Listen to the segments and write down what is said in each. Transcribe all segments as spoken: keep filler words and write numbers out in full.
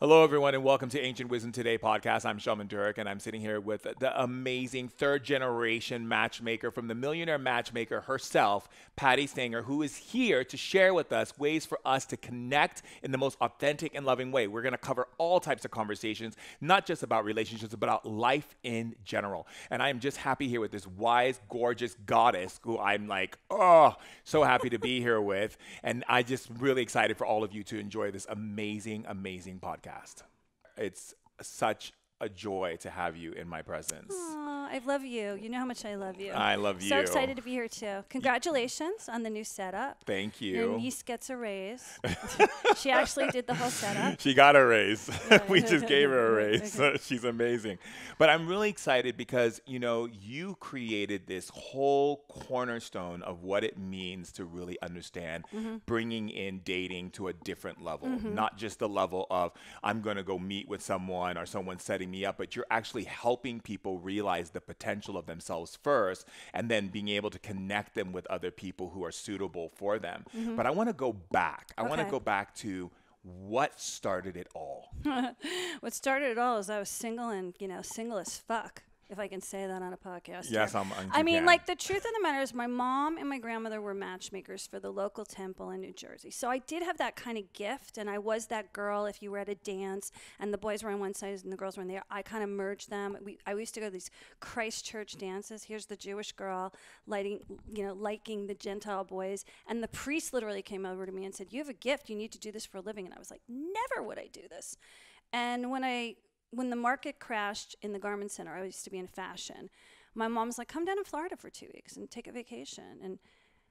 Hello, everyone, and welcome to Ancient Wisdom Today podcast. I'm Shaman Durek, and I'm sitting here with the amazing third-generation matchmaker from the Millionaire Matchmaker herself, Patti Stanger, who is here to share with us ways for us to connect in the most authentic and loving way. We're going to cover all types of conversations, not just about relationships, but about life in general. And I am just happy here with this wise, gorgeous goddess who I'm like, oh, so happy to be here with. And I'm just really excited for all of you to enjoy this amazing, amazing podcast. It's such a joy to have you in my presence. Aww, I love you. You know how much I love you. I love you. So excited to be here too. Congratulations on the new setup. Thank you. Your niece gets a raise. She actually did the whole setup. She got a raise. We just gave her a raise. Okay. She's amazing. But I'm really excited because, you know, you created this whole cornerstone of what it means to really understand mm-hmm. bringing in dating to a different level, mm-hmm. not just the level of I'm going to go meet with someone or someone setting me up, but you're actually helping people realize the potential of themselves first and then being able to connect them with other people who are suitable for them. Mm-hmm. But I want to go back. I okay. want to go back to what started it all. What started it all is I was single and, you know, single as fuck. If I can say that on a podcast. Yes, I'm, I'm I mean, can. like the truth of the matter is my mom and my grandmother were matchmakers for the local temple in New Jersey. So I did have that kind of gift. And I was that girl, if you were at a dance and the boys were on one side and the girls were on the other, I kind of merged them. We, I used to go to these Christchurch dances. Here's the Jewish girl lighting, you know, liking the Gentile boys. And the priest literally came over to me and said, you have a gift. You need to do this for a living. And I was like, never would I do this. And when I... When the market crashed in the Garment Center, I used to be in fashion. My mom's like, come down to Florida for two weeks and take a vacation. And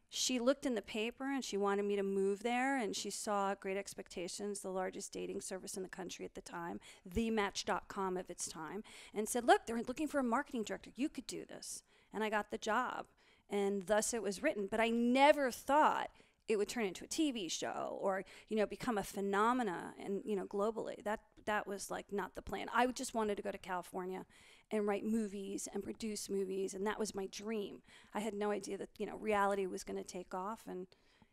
she looked in the paper and she wanted me to move there. And she saw Great Expectations, the largest dating service in the country at the time, the match dot com of its time, and said, look, they're looking for a marketing director. You could do this. And I got the job. And thus it was written. But I never thought it would turn into a T V show or, you know, become a phenomena and, you know, globally. That that was like not the plan. I just wanted to go to California and write movies and produce movies, and that was my dream. I had no idea that, you know, reality was going to take off, and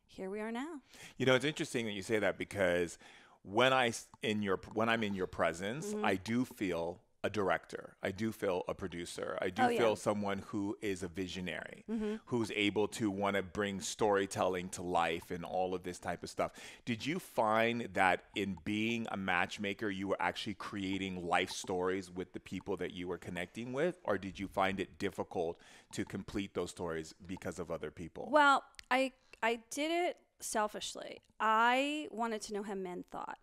here we are now. You know, it's interesting that you say that because when I in your when I'm in your presence, mm-hmm. I do feel a director. I do feel a producer. I do oh, yeah. feel someone who is a visionary, mm-hmm. who's able to want to bring storytelling to life and all of this type of stuff. Did you find that in being a matchmaker, you were actually creating life stories with the people that you were connecting with? Or did you find it difficult to complete those stories because of other people? Well, I, I did it selfishly. I wanted to know how men thought.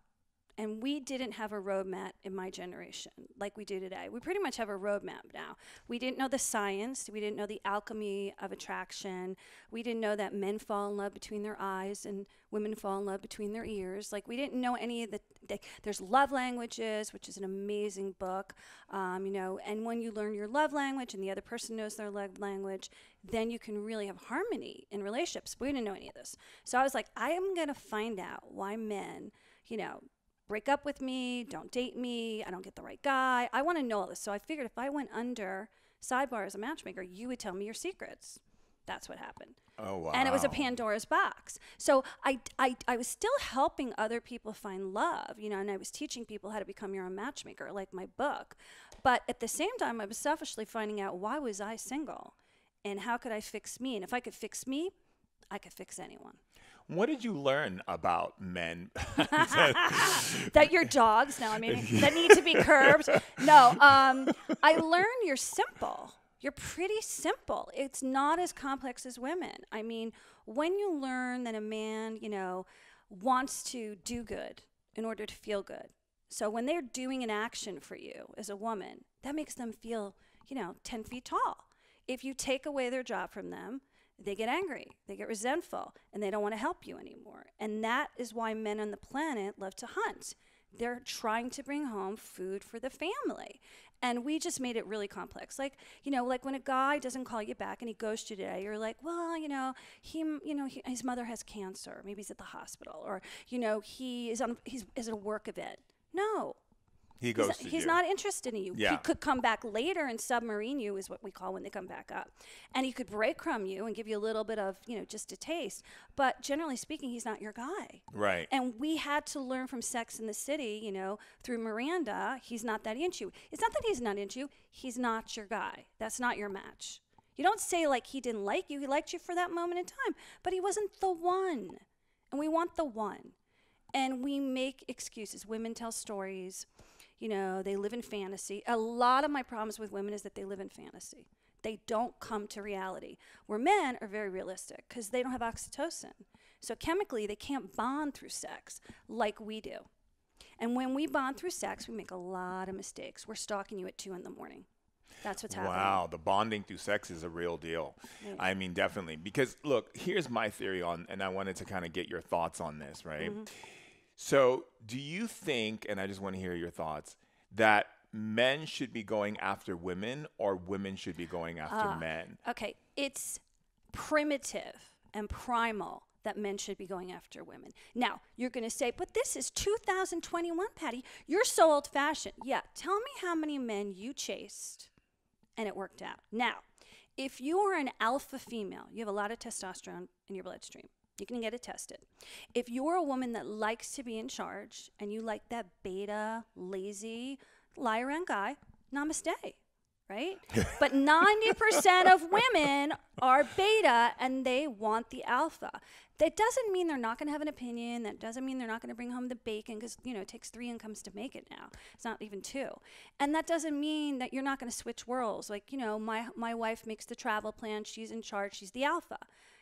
And we didn't have a roadmap in my generation like we do today. We pretty much have a roadmap now. We didn't know the science. We didn't know the alchemy of attraction. We didn't know that men fall in love between their eyes and women fall in love between their ears. Like, we didn't know any of the, the there's Love Languages, which is an amazing book, um, you know, and when you learn your love language and the other person knows their love language, then you can really have harmony in relationships. We didn't know any of this. So I was like, I am going to find out why men, you know, break up with me, don't date me, I don't get the right guy. I want to know all this. So I figured if I went under Sidebar as a matchmaker, you would tell me your secrets. That's what happened. Oh, wow. And it was a Pandora's box. So I, I, I was still helping other people find love, you know, and I was teaching people how to become your own matchmaker, like my book. But at the same time, I was selfishly finding out why was I single and how could I fix me? And if I could fix me, I could fix anyone. What did you learn about men? That you're dogs, no, I mean, that need to be curbed. No, um, I learned you're simple. You're pretty simple. It's not as complex as women. I mean, when you learn that a man, you know, wants to do good in order to feel good. So when they're doing an action for you as a woman, that makes them feel, you know, ten feet tall. If you take away their job from them, they get angry, they get resentful, and they don't want to help you anymore. And that is why men on the planet love to hunt. They're trying to bring home food for the family. And we just made it really complex. Like, you know, like when a guy doesn't call you back and he ghosts you today, you're like, well, you know, he, you know, he, his mother has cancer. Maybe he's at the hospital. Or, you know, he is on, he's, is at a work event. No. He goes he's, he's not interested in you. Yeah. He could come back later and submarine you, is what we call when they come back up. And he could breadcrumb you and give you a little bit of, you know, just a taste. But generally speaking, he's not your guy. Right. And we had to learn from Sex in the City, you know, through Miranda, he's not that into you. It's not that he's not into you. He's not your guy. That's not your match. You don't say, like, he didn't like you. He liked you for that moment in time. But he wasn't the one. And we want the one. And we make excuses. Women tell stories. You know, they live in fantasy. A lot of my problems with women is that they live in fantasy. They don't come to reality. Where men are very realistic because they don't have oxytocin. So chemically, they can't bond through sex like we do. And when we bond through sex, we make a lot of mistakes. We're stalking you at two in the morning. That's what's happening. Wow, the bonding through sex is a real deal. Yeah. I mean, definitely. Because, look, here's my theory on, and I wanted to kind of get your thoughts on this, right? Mm-hmm. So do you think, and I just want to hear your thoughts, that men should be going after women or women should be going after uh, men? Okay. It's primitive and primal that men should be going after women. Now, you're going to say, but this is two thousand twenty-one, Patti. You're so old-fashioned. Yeah. Tell me how many men you chased and it worked out. Now, if you are an alpha female, you have a lot of testosterone in your bloodstream. You can get it tested. If you're a woman that likes to be in charge and you like that beta, lazy, lie around guy, namaste, right? But ninety percent of women are beta and they want the alpha. That doesn't mean they're not going to have an opinion. That doesn't mean they're not going to bring home the bacon because, you know, it takes three incomes to make it now. It's not even two. And that doesn't mean that you're not going to switch worlds. Like, you know, my, my wife makes the travel plan. She's in charge. She's the alpha.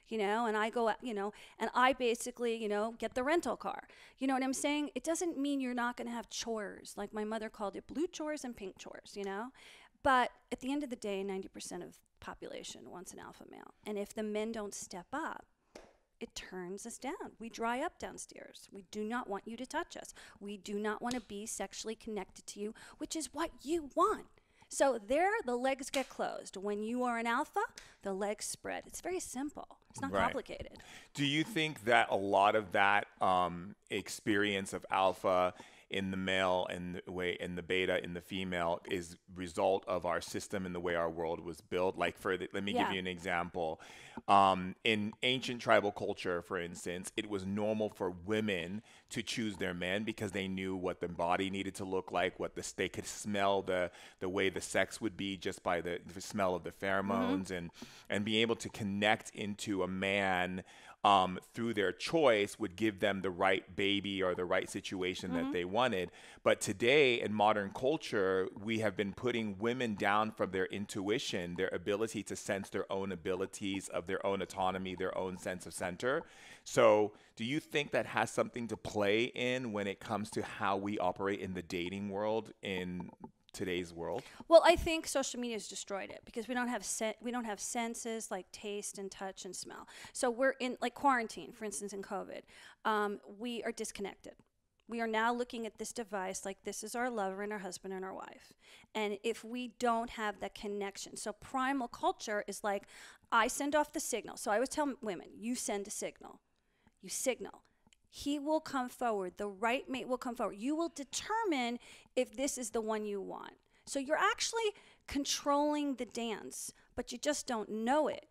You know, and I go, you know, and I basically, you know, get the rental car. You know what I'm saying? It doesn't mean you're not going to have chores. Like my mother called it blue chores and pink chores, you know? But at the end of the day, ninety percent of the population wants an alpha male. And if the men don't step up, it turns us down. We dry up downstairs. We do not want you to touch us. We do not want to be sexually connected to you, which is what you want. So there, the legs get closed. When you are an alpha, the legs spread. It's very simple. It's not right. complicated. Do you think that a lot of that um, experience of alpha in the male and the way and the beta in the female is result of our system and the way our world was built? Like, for the, let me yeah. give you an example. Um, in ancient tribal culture, for instance, it was normal for women to choose their men because they knew what the body needed to look like, what the they could smell the the way the sex would be just by the, the smell of the pheromones, mm-hmm. and and being able to connect into a man Um, through their choice would give them the right baby or the right situation mm-hmm. that they wanted. But today in modern culture, we have been putting women down from their intuition, their ability to sense their own abilities, of their own autonomy, their own sense of center. So do you think that has something to play in when it comes to how we operate in the dating world in today's world? Well, I think social media has destroyed it because we don't have se we don't have senses like taste and touch and smell. So we're in like quarantine, for instance, in COVID, um, we are disconnected. We are now looking at this device like this is our lover and our husband and our wife. And if we don't have that connection, so primal culture is like, I send off the signal. So I always tell women, you send a signal, you signal. He will come forward. The right mate will come forward. You will determine if this is the one you want. So you're actually controlling the dance, but you just don't know it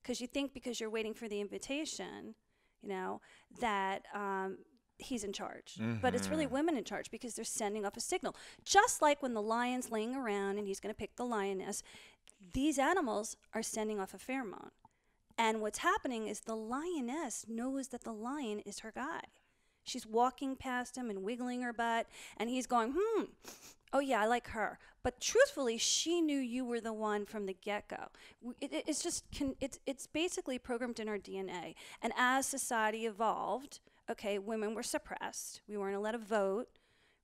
because you think because you're waiting for the invitation, you know, that um, he's in charge. Mm-hmm. But it's really women in charge because they're sending off a signal. Just like when the lion's laying around and he's going to pick the lioness, these animals are sending off a pheromone. And what's happening is the lioness knows that the lion is her guy. She's walking past him and wiggling her butt, and he's going, hmm, oh yeah, I like her. But truthfully, she knew you were the one from the get-go. It, it, it's just, can, it's, it's basically programmed in our D N A. And as society evolved, okay, women were suppressed. We weren't allowed to vote.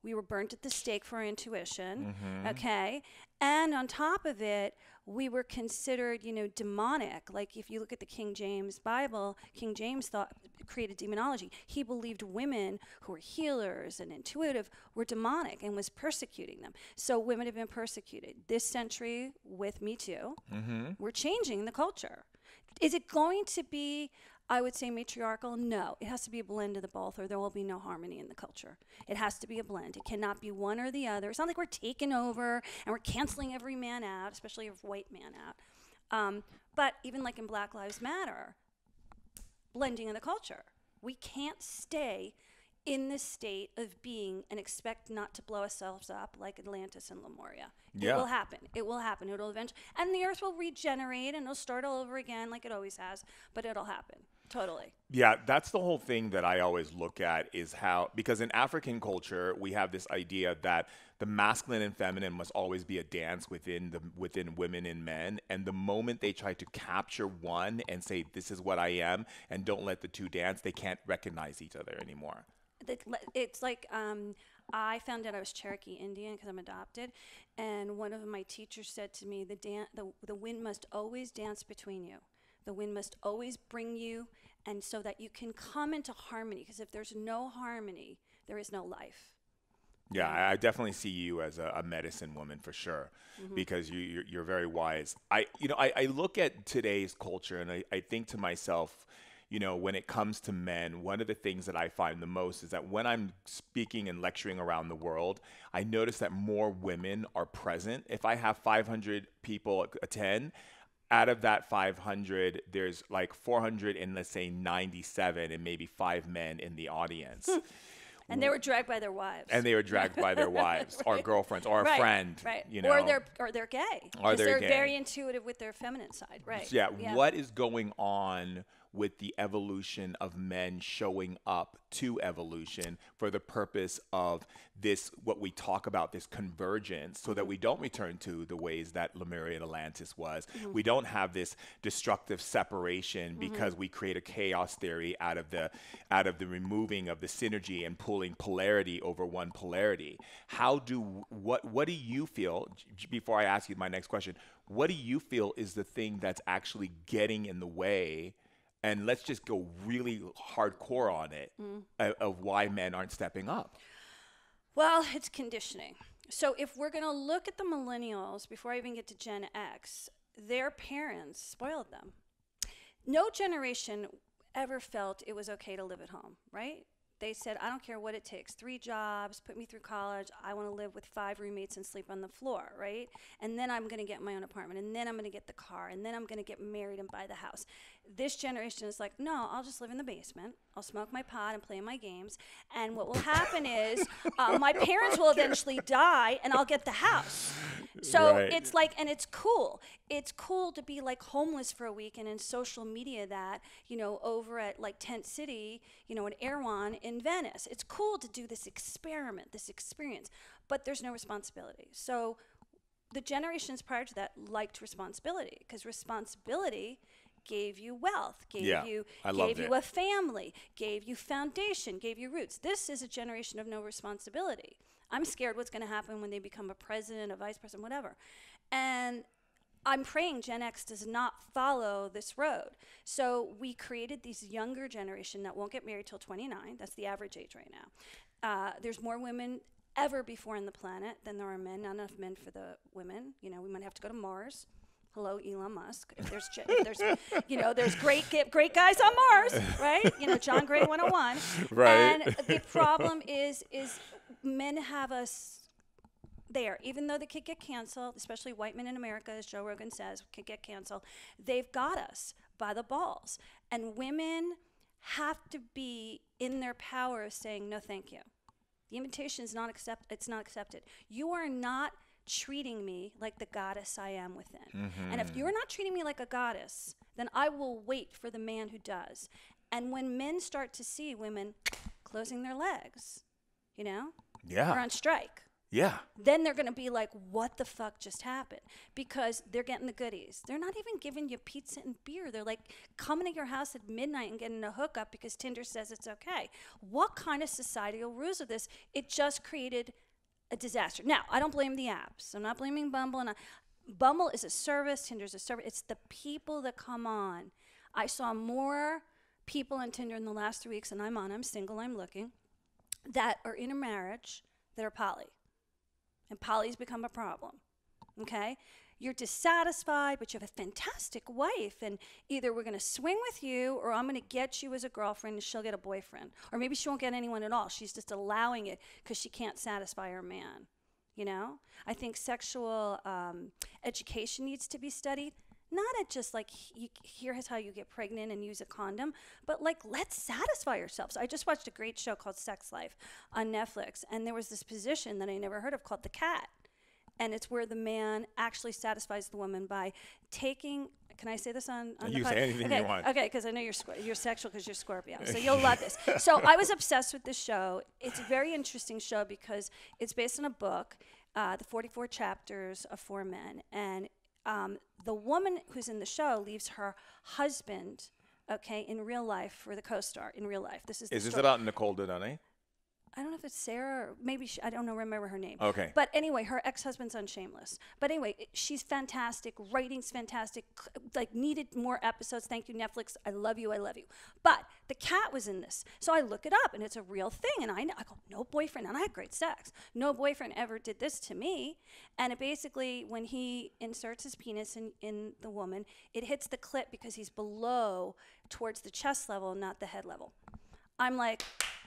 We were burnt at the stake for our intuition, mm-hmm. okay? And on top of it, we were considered, you know, demonic. Like if you look at the King James Bible, King James thought created demonology. He believed women who were healers and intuitive were demonic and was persecuting them. So women have been persecuted. This century with Me Too, mm-hmm. we're changing the culture. Is it going to be I would say matriarchal. No, it has to be a blend of the both, or there will be no harmony in the culture. It has to be a blend. It cannot be one or the other. It's not like we're taking over and we're canceling every man out, especially a white man out. Um, but even like in Black Lives Matter, blending of the culture. We can't stay in this state of being and expect not to blow ourselves up like Atlantis and Lemuria. Yeah. It will happen. It will happen. It'll eventually, and the earth will regenerate and it'll start all over again like it always has, but it'll happen. Totally. Yeah, that's the whole thing that I always look at is how, because in African culture, we have this idea that the masculine and feminine must always be a dance within the within women and men. And the moment they try to capture one and say, this is what I am, and don't let the two dance, they can't recognize each other anymore. It's like um, I found out I was Cherokee Indian because I'm adopted, and one of my teachers said to me, the, dan- the, the wind must always dance between you. The wind must always bring you, and so that you can come into harmony, because if there's no harmony, there is no life. Yeah, I definitely see you as a, a medicine woman for sure, mm-hmm. because you, you're, you're very wise. I, you know, I, I look at today's culture, and I, I think to myself, you know, when it comes to men, one of the things that I find the most is that when I'm speaking and lecturing around the world, I notice that more women are present. If I have five hundred people attend, out of that five hundred, there's like four hundred and let's say ninety-seven and maybe five men in the audience. And they were dragged by their wives. And they were dragged by their wives right. or girlfriends or a right. friend. Right. You know. Or they're or they're gay. Or they're, they're gay. Very intuitive with their feminine side. Right. Yeah. yeah. What is going on with the evolution of men showing up to evolution for the purpose of this, what we talk about, this convergence, so that we don't return to the ways that Lemuria and Atlantis was. Mm-hmm. We don't have this destructive separation because mm-hmm. we create a chaos theory out of the out of the removing of the synergy and pulling polarity over one polarity. How do, what, what do you feel, before I ask you my next question, what do you feel is the thing that's actually getting in the way? And let's just go really hardcore on it mm. of, of why men aren't stepping up. Well, it's conditioning. So if we're going to look at the millennials, before I even get to Gen X, their parents spoiled them. No generation ever felt it was okay to live at home, right? They said, I don't care what it takes, three jobs, put me through college, I wanna live with five roommates and sleep on the floor, right? And then I'm gonna get my own apartment, and then I'm gonna get the car, and then I'm gonna get married and buy the house. This generation is like, no, I'll just live in the basement, I'll smoke my pot and play my games, and what will happen is uh, my parents will eventually die and I'll get the house. So right. it's like, and it's cool. It's cool to be like homeless for a week and in social media that, you know, over at like Tent City, you know, in Erewhon in Venice. It's cool to do this experiment, this experience, but there's no responsibility. So the generations prior to that liked responsibility because responsibility gave you wealth, gave yeah, you I gave you it. a family, gave you foundation, gave you roots. This is a generation of no responsibility. I'm scared what's going to happen when they become a president, a vice president, whatever. And I'm praying Gen X does not follow this road. So we created this younger generation that won't get married till twenty-nine. That's the average age right now. Uh, there's more women ever before on the planet than there are men. Not enough men for the women. You know, we might have to go to Mars. Hello, Elon Musk. If there's, if there's, you know, there's great, great guys on Mars, right? You know, John Gray one oh one. Right. And the problem is, is men have us there. Even though they could get canceled, especially white men in America, as Joe Rogan says, could get canceled. They've got us by the balls. And women have to be in their power of saying, no, thank you. The invitation is not accept. It's not accepted. You are not treating me like the goddess I am within. Mm-hmm. And if you're not treating me like a goddess, then I will wait for the man who does. And when men start to see women closing their legs, you know, yeah. or on strike, yeah, then they're going to be like, what the fuck just happened? Because they're getting the goodies. They're not even giving you pizza and beer. They're like coming to your house at midnight and getting a hookup because Tinder says it's okay. What kind of societal rules are this? It just created a disaster. Now, I don't blame the apps. I'm not blaming Bumble. And I, Bumble is a service. Tinder's a service. It's the people that come on. I saw more people on Tinder in the last three weeks, and I'm on, I'm single, I'm looking, that are in a marriage that are poly. And poly's become a problem, okay? you're dissatisfied, but you have a fantastic wife, and either we're going to swing with you, or I'm going to get you as a girlfriend and she'll get a boyfriend. Or maybe she won't get anyone at all. She's just allowing it because she can't satisfy her man. You know, I think sexual um, education needs to be studied. Not at just like, you, here's how you get pregnant and use a condom, but like, let's satisfy ourselves. I just watched a great show called Sex Life on Netflix, and there was this position that I never heard of called The Cat. And it's where the man actually satisfies the woman by taking, can I say this on, on you the podcast? You say anything okay, you want. Okay, because I know you're, you're sexual because you're Scorpio, so you'll love this. So I was obsessed with this show. It's a very interesting show because it's based on a book, uh, the forty-four Chapters of Four Men. And Um, the woman who's in the show leaves her husband, okay, in real life for the co-star in real life. This is is this about Nicole Dodone? I don't know if it's Sarah or maybe she, I don't know remember her name. Okay. But anyway, her ex-husband's on Shameless. But anyway, it, she's fantastic. Writing's fantastic. Like needed more episodes. Thank you, Netflix. I love you. I love you. But The Cat was in this, so I look it up, and it's a real thing. And I know, I go, no boyfriend, and I had great sex. No boyfriend ever did this to me. And it basically, when he inserts his penis in, in the woman, it hits the clit because he's below, towards the chest level, not the head level. I'm like,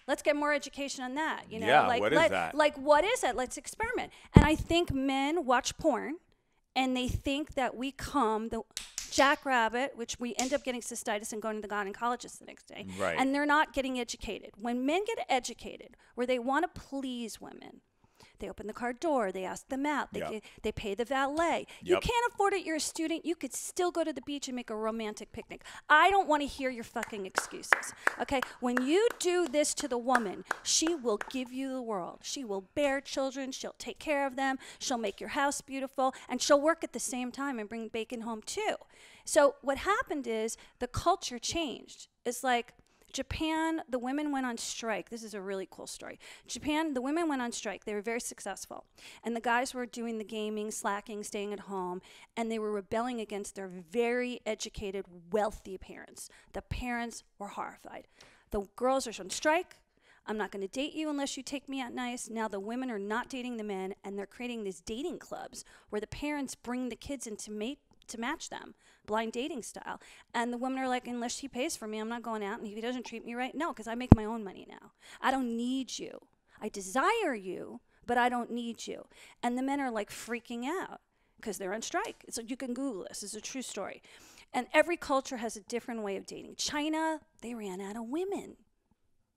let's get more education on that. You know, yeah, like, what is let, that? Like, what is it? Let's experiment. And I think men watch porn, and they think that we come the jackrabbit, which we end up getting cystitis and going to the gynecologist the next day. Right. And they're not getting educated. When men get educated, where they want to please women, they open the car door, they ask them out, they, yep. get, they pay the valet. Yep. You can't afford it, you're a student, you could still go to the beach and make a romantic picnic. I don't want to hear your fucking excuses, okay? When you do this to the woman, she will give you the world. She will bear children, she'll take care of them, she'll make your house beautiful, and she'll work at the same time and bring bacon home too. So what happened is the culture changed. It's like, Japan, the women went on strike. This is a really cool story. Japan, the women went on strike. They were very successful. And the guys were doing the gaming, slacking, staying at home, and they were rebelling against their very educated, wealthy parents. The parents were horrified. The girls are on strike. I'm not going to date you unless you take me out nice. Now the women are not dating the men, and they're creating these dating clubs where the parents bring the kids in to mate to match them, blind dating style. And the women are like, unless he pays for me, I'm not going out. And if he doesn't treat me right, no, because I make my own money now. I don't need you. I desire you, but I don't need you. And the men are like freaking out because they're on strike. So you can Google this. It's a true story. And every culture has a different way of dating. China, they ran out of women.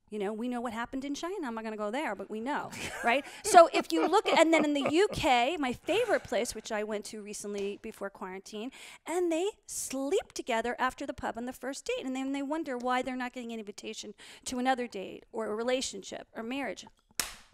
You know, we know what happened in China. I'm not going to go there, but we know, right? So if you look, at, and then in the U K, my favorite place, which I went to recently before quarantine, and they sleep together after the pub on the first date, and then they wonder why they're not getting an invitation to another date or a relationship or marriage.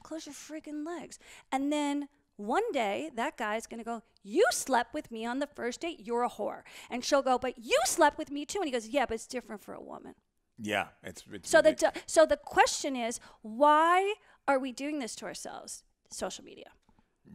Close your freaking legs. And then one day, that guy's going to go, you slept with me on the first date. You're a whore. And she'll go, but you slept with me too. And he goes, yeah, but it's different for a woman. Yeah, it's, it's so the so the question is, why are we doing this to ourselves? Social media,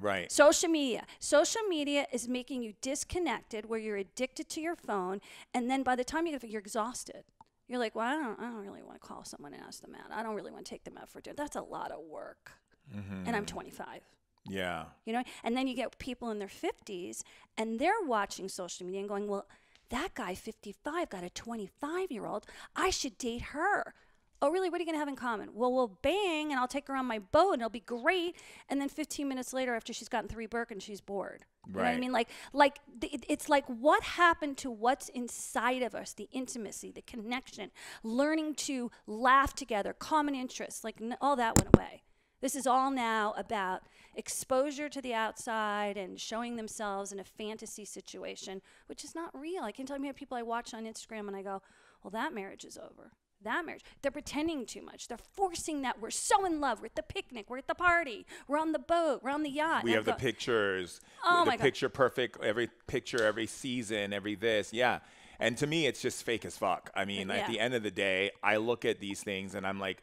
right? Social media, social media is making you disconnected, where you're addicted to your phone, and then by the time you you're exhausted, you're like, well, I don't, I don't really want to call someone and ask them out. I don't really want to take them out for dinner. That's a lot of work, mm-hmm. and I'm twenty-five. Yeah, you know, and then you get people in their fifties, and they're watching social media and going, well, that guy, fifty-five, got a twenty-five-year-old. I should date her. Oh, really? What are you going to have in common? Well, we'll bang, and I'll take her on my boat, and it'll be great. And then fifteen minutes later, after she's gotten three Birkins, she's bored. Right. You know what I mean? Like, like th it's like what happened to what's inside of us, the intimacy, the connection, learning to laugh together, common interests. Like, n all that went away. This is all now about exposure to the outside and showing themselves in a fantasy situation, which is not real. I can tell you people I watch on Instagram and I go, well, that marriage is over. That marriage. They're pretending too much. They're forcing that we're so in love. We're at the picnic. We're at the party. We're on the boat. We're on the yacht. We have the pictures. Oh my God. The picture perfect. Every picture, every season, every this. Yeah. And to me, it's just fake as fuck. I mean, yeah. at the end of the day, I look at these things and I'm like,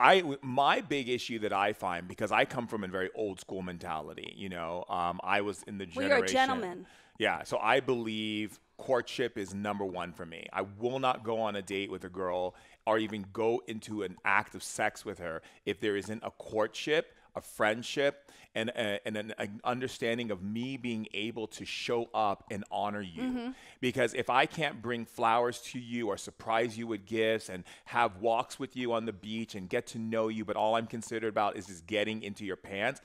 I, my big issue that I find, because I come from a very old school mentality, you know, um, I was in the generation. Well, you're a gentleman. Yeah. So I believe courtship is number one for me. I will not go on a date with a girl or even go into an act of sex with her if there isn't a courtship, a friendship, and, a, and an, an understanding of me being able to show up and honor you. Mm-hmm. Because if I can't bring flowers to you or surprise you with gifts and have walks with you on the beach and get to know you, but all I'm considered about is just getting into your pants,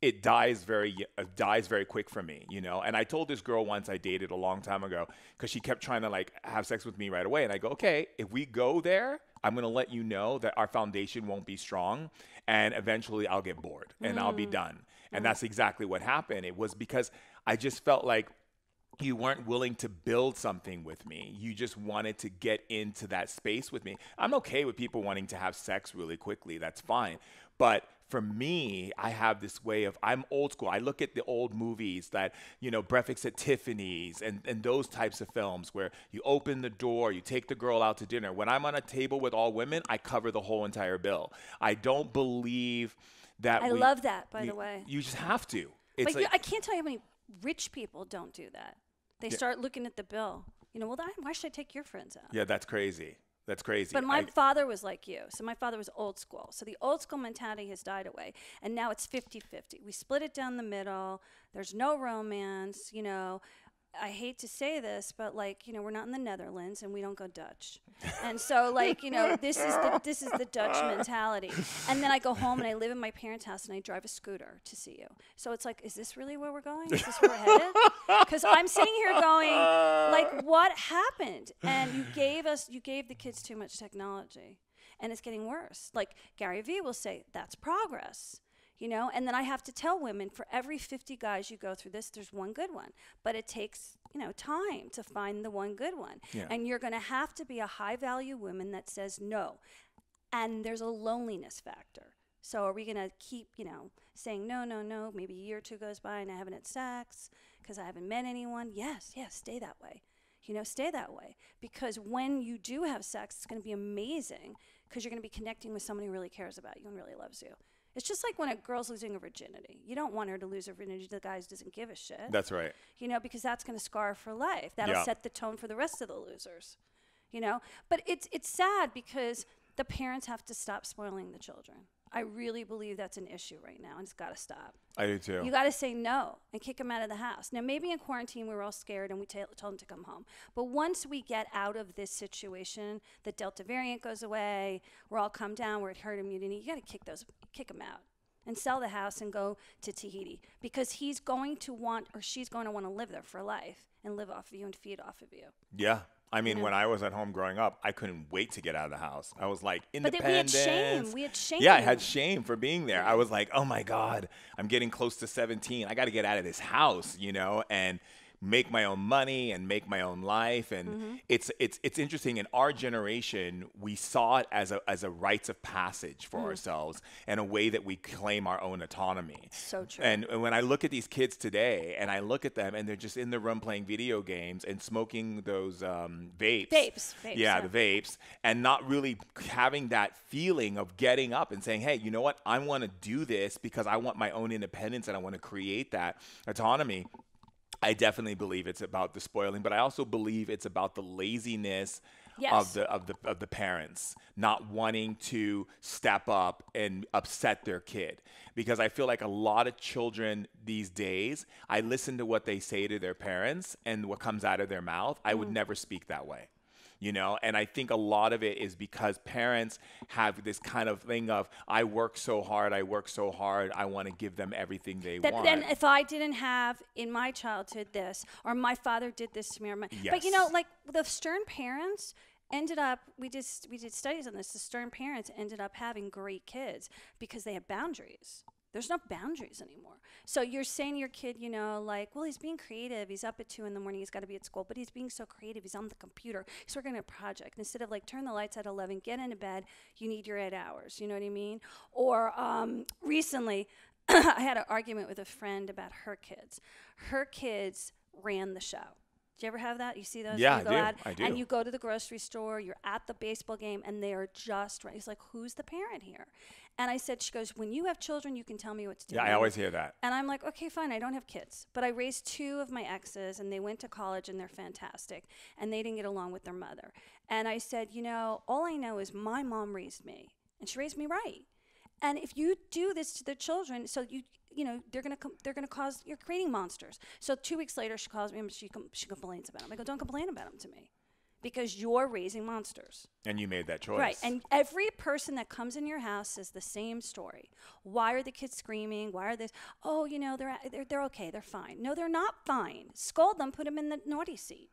it dies very uh, dies very quick for me, you know? And I told this girl once I dated a long time ago, because she kept trying to like have sex with me right away. And I go, okay, if we go there, I'm going to let you know that our foundation won't be strong, and eventually I'll get bored and mm. I'll be done. And that's exactly what happened. It was because I just felt like you weren't willing to build something with me. You just wanted to get into that space with me. I'm okay with people wanting to have sex really quickly. That's fine. But for me, I have this way of, I'm old school. I look at the old movies that, you know, Breakfast at Tiffany's and, and those types of films where you open the door, you take the girl out to dinner. When I'm on a table with all women, I cover the whole entire bill. I don't believe that. I we, love that, by we, the way. You just have to. It's but like, you, I can't tell you how many rich people don't do that. They yeah. start looking at the bill. You know, well, then why should I take your friends out? Yeah, that's crazy. That's crazy. But my I, father was like you. So my father was old school. So the old school mentality has died away. And now it's fifty fifty. We split it down the middle. There's no romance. You know, I hate to say this, but like, you know, we're not in the Netherlands and we don't go Dutch. And so like, you know, this is the, this is the Dutch mentality. And then I go home and I live in my parents' house and I drive a scooter to see you. So it's like, is this really where we're going? Is this where we're headed? Because I'm sitting here going, like, what happened? And you gave us, you gave the kids too much technology, and it's getting worse. Like Gary Vee will say, that's progress. You know, and then I have to tell women, for every fifty guys you go through this, there's one good one. But it takes, you know, time to find the one good one. Yeah. And you're going to have to be a high-value woman that says no. And there's a loneliness factor. So are we going to keep, you know, saying no, no, no, maybe a year or two goes by and I haven't had sex because I haven't met anyone? Yes, yes, stay that way. You know, stay that way. Because when you do have sex, it's going to be amazing because you're going to be connecting with someone who really cares about you and really loves you. It's just like when a girl's losing her virginity. You don't want her to lose her virginity. The guy doesn't give a shit. That's right. You know, because that's going to scar her for life. That'll yeah. set the tone for the rest of the losers. You know? But it's it's sad because the parents have to stop spoiling the children. I really believe that's an issue right now, and it's got to stop. I do too. You got to say no and kick them out of the house. Now, maybe in quarantine we were all scared and we t- told them to come home. But once we get out of this situation, the Delta variant goes away, we're all calmed down, we're at herd immunity, you got to kick those, kick them out and sell the house and go to Tahiti, because he's going to want, or she's going to want to live there for life and live off of you and feed off of you. Yeah. I mean, yeah. when I was at home growing up, I couldn't wait to get out of the house. I was like, independence. But we had shame. We had shame. Yeah, I had shame for being there. I was like, oh, my God, I'm getting close to seventeen. I got to get out of this house, you know, and make my own money and make my own life. And mm-hmm. it's it's it's interesting. In our generation, we saw it as a as a rites of passage for mm-hmm. ourselves, and a way that we claim our own autonomy. So true. And, and when I look at these kids today, and I look at them, and they're just in the room playing video games and smoking those um, vapes. Vapes. vapes yeah, yeah, the vapes. And not really having that feeling of getting up and saying, hey, you know what? I want to do this because I want my own independence and I want to create that autonomy. I definitely believe it's about the spoiling, but I also believe it's about the laziness yes. of the of the of the parents not wanting to step up and upset their kid. Because I feel like a lot of children these days, I listen to what they say to their parents and what comes out of their mouth. I mm. would never speak that way. You know, and I think a lot of it is because parents have this kind of thing of, I work so hard, I work so hard, I want to give them everything they that, want. Then if I didn't have in my childhood this, or my father did this to me, or my, yes. but you know, like the Stern parents ended up, we did, we did studies on this, the Stern parents ended up having great kids because they had boundaries. There's no boundaries anymore. So you're saying to your kid, you know, like, well, he's being creative. He's up at two in the morning. He's got to be at school. But he's being so creative. He's on the computer. He's working on a project. And instead of, like, turn the lights at eleven, get into bed. You need your eight hours. You know what I mean? Or um, recently, I had an argument with a friend about her kids. Her kids ran the show. Do you ever have that? You see those? Yeah, I do. Ad, I do. And you go to the grocery store. You're at the baseball game. And they are just right. He's like, who's the parent here? And I said, she goes, when you have children, you can tell me what to do. Yeah, I always hear that. And I'm like, okay, fine, I don't have kids. But I raised two of my exes, and they went to college, and they're fantastic. And they didn't get along with their mother. And I said, you know, all I know is my mom raised me, and she raised me right. And if you do this to the children, so you you know they're gonna com they're gonna cause you're creating monsters. So two weeks later, she calls me and she com she complains about him. I go, don't complain about him to me, because you're raising monsters. And you made that choice, right? And every person that comes in your house says the same story. Why are the kids screaming? Why are they? Oh, you know they're they're they're okay. They're fine. No, they're not fine. Scold them. Put them in the naughty seat.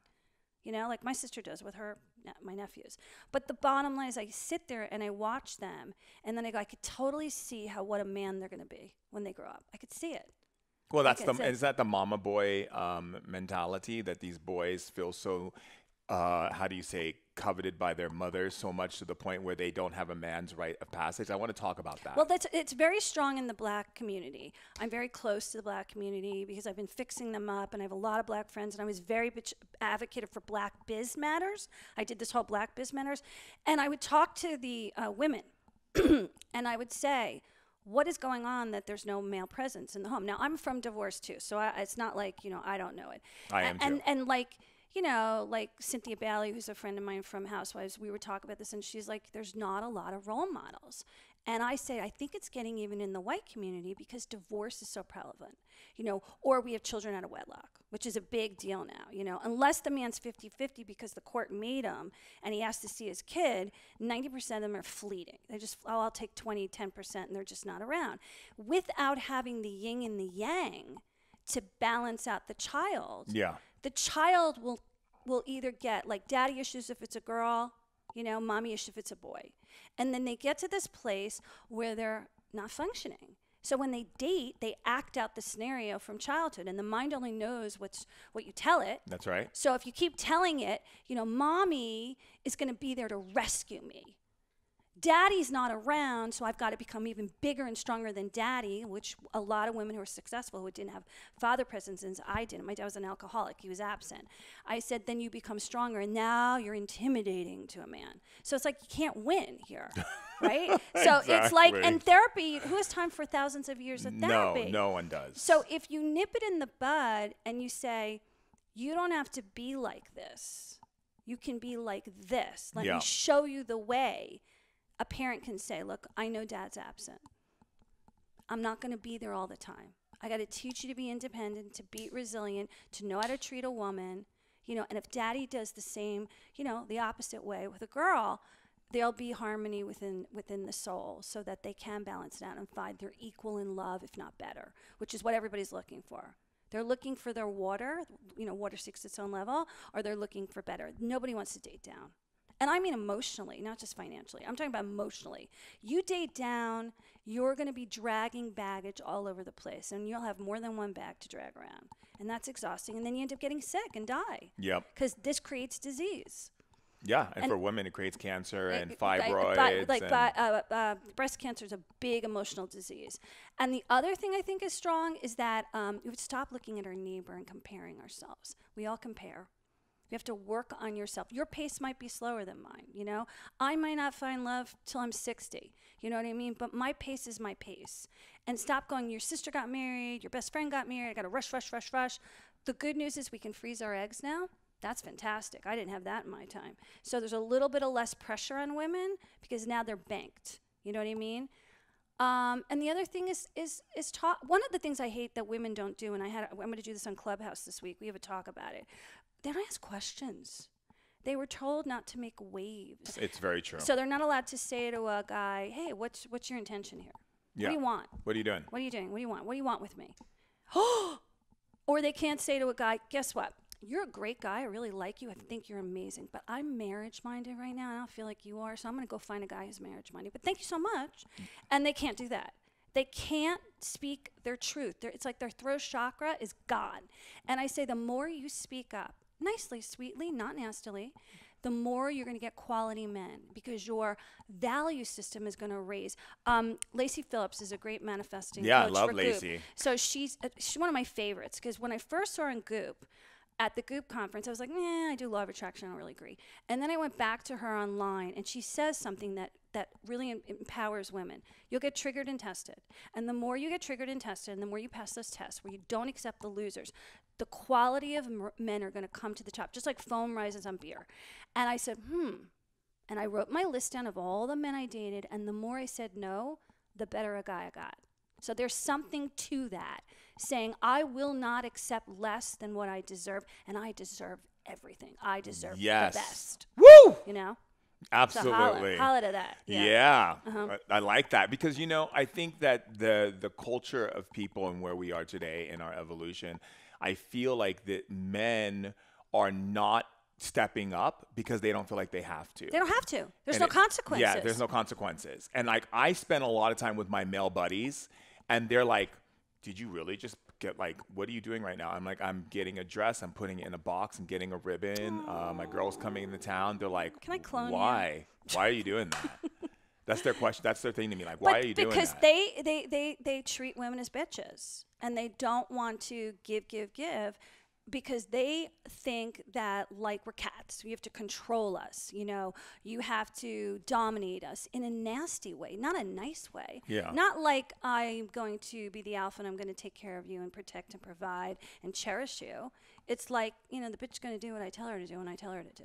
You know, like my sister does with her, my nephews. But the bottom line is I sit there and I watch them, and then I go, I could totally see how, what a man they're going to be when they grow up. I could see it. Well, that's the, is that the mama boy um, mentality that these boys feel so, uh, how do you say, coveted by their mothers so much to the point where they don't have a man's rite of passage? I want to talk about that. Well, that's, it's very strong in the black community. I'm very close to the black community because I've been fixing them up, and I have a lot of black friends, and I was very advocated for Black Biz Matters. I did this whole Black Biz Matters, and I would talk to the uh, women and I would say, what is going on that there's no male presence in the home? Now, I'm from divorce too, so I, it's not like, you know, I don't know it. I am too. And, and like, you know, like Cynthia Bailey, who's a friend of mine from Housewives, we were talking about this, and she's like, there's not a lot of role models. And I say, I think it's getting even in the white community because divorce is so prevalent, you know, or we have children out of wedlock, which is a big deal now, you know, unless the man's fifty fifty because the court made him and he has to see his kid, ninety percent of them are fleeting. They just, oh, I'll take twenty, ten percent, and they're just not around. Without having the yin and the yang to balance out the child. Yeah. The child will will either get like daddy issues if it's a girl, you know, mommy issues if it's a boy. And then they get to this place where they're not functioning. So when they date, they act out the scenario from childhood, and the mind only knows what's what you tell it. That's right. So if you keep telling it, you know, mommy is going to be there to rescue me. Daddy's not around, so I've got to become even bigger and stronger than daddy, which a lot of women who are successful who didn't have father presence, as I didn't. My dad was an alcoholic. He was absent. I said, then you become stronger, and now you're intimidating to a man. So it's like you can't win here, right? So exactly. It's like, and therapy, who has time for thousands of years of therapy? No, no one does. So if you nip it in the bud and you say, you don't have to be like this. You can be like this. Let yeah. me show you the way. A parent can say, look, I know dad's absent. I'm not going to be there all the time. I got to teach you to be independent, to be resilient, to know how to treat a woman. You know, and if daddy does the same, you know, the opposite way with a girl, there'll be harmony within within the soul so that they can balance it out and find their equal in love, if not better, which is what everybody's looking for. They're looking for their water, you know, water seeks its own level, or they're looking for better. Nobody wants to date down. And I mean emotionally, not just financially. I'm talking about emotionally. You date down, you're going to be dragging baggage all over the place, and you'll have more than one bag to drag around. And that's exhausting. And then you end up getting sick and die. Yep. Because this creates disease. Yeah, and, and for women, it creates cancer and it, fibroids. Like, like and uh, uh, breast cancer is a big emotional disease. And the other thing I think is strong is that um, we would stop looking at our neighbor and comparing ourselves. We all compare. You have to work on yourself. Your pace might be slower than mine, you know? I might not find love till I'm sixty, you know what I mean? But my pace is my pace. And stop going, your sister got married, your best friend got married, I gotta rush, rush, rush, rush. The good news is we can freeze our eggs now. That's fantastic. I didn't have that in my time. So there's a little bit of less pressure on women because now they're banked, you know what I mean? Um, and the other thing is, is, is talk. One of the things I hate that women don't do, and I had, I'm gonna do this on Clubhouse this week, we have a talk about it. They don't ask questions. They were told not to make waves. It's very true. So they're not allowed to say to a guy, hey, what's what's your intention here? Yeah. What do you want? What are you doing? What are you doing? What do you want? What do you want with me? Or they can't say to a guy, guess what? You're a great guy. I really like you. I think you're amazing. But I'm marriage-minded right now. I don't feel like you are. So I'm going to go find a guy who's marriage-minded. But thank you so much. And they can't do that. They can't speak their truth. They're, it's like their throat chakra is gone. And I say the more you speak up, nicely, sweetly, not nastily, the more you're going to get quality men because your value system is going to raise. Um, Lacey Phillips is a great manifesting yeah, coach. Yeah, I love for Lacey. Goop. So she's, uh, she's one of my favorites because when I first saw her in Goop, at the Goop conference, I was like, nah, I do law of attraction, I don't really agree. And then I went back to her online, and she says something that, that really em empowers women. You'll get triggered and tested. And the more you get triggered and tested, and the more you pass those tests where you don't accept the losers, the quality of m men are gonna come to the top, just like foam rises on beer. And I said, hmm. And I wrote my list down of all the men I dated, and the more I said no, the better a guy I got. So there's something to that, saying I will not accept less than what I deserve, and I deserve everything. I deserve yes. the best. Woo! You know? Absolutely. So holla, holla to that. Yeah. yeah. Uh-huh. I, I like that because, you know, I think that the the culture of people and where we are today in our evolution, I feel like that men are not stepping up because they don't feel like they have to. They don't have to. There's and no it, consequences. Yeah, there's no consequences. And like I spend a lot of time with my male buddies and they're like, did you really just get like, what are you doing right now? I'm like, I'm getting a dress. I'm putting it in a box. I'm getting a ribbon. Uh, my girl's coming into town. They're like, can I clone why? You? Why are you doing that? That's their question. That's their thing to me. Like, but why are you doing that? Because they, they, they, they treat women as bitches and they don't want to give, give, give because they think that like we're cats. You have to control us. You know, you have to dominate us in a nasty way, not a nice way. Yeah. Not like I'm going to be the alpha and I'm going to take care of you and protect and provide and cherish you. It's like, you know, the bitch is going to do what I tell her to do when I tell her to do.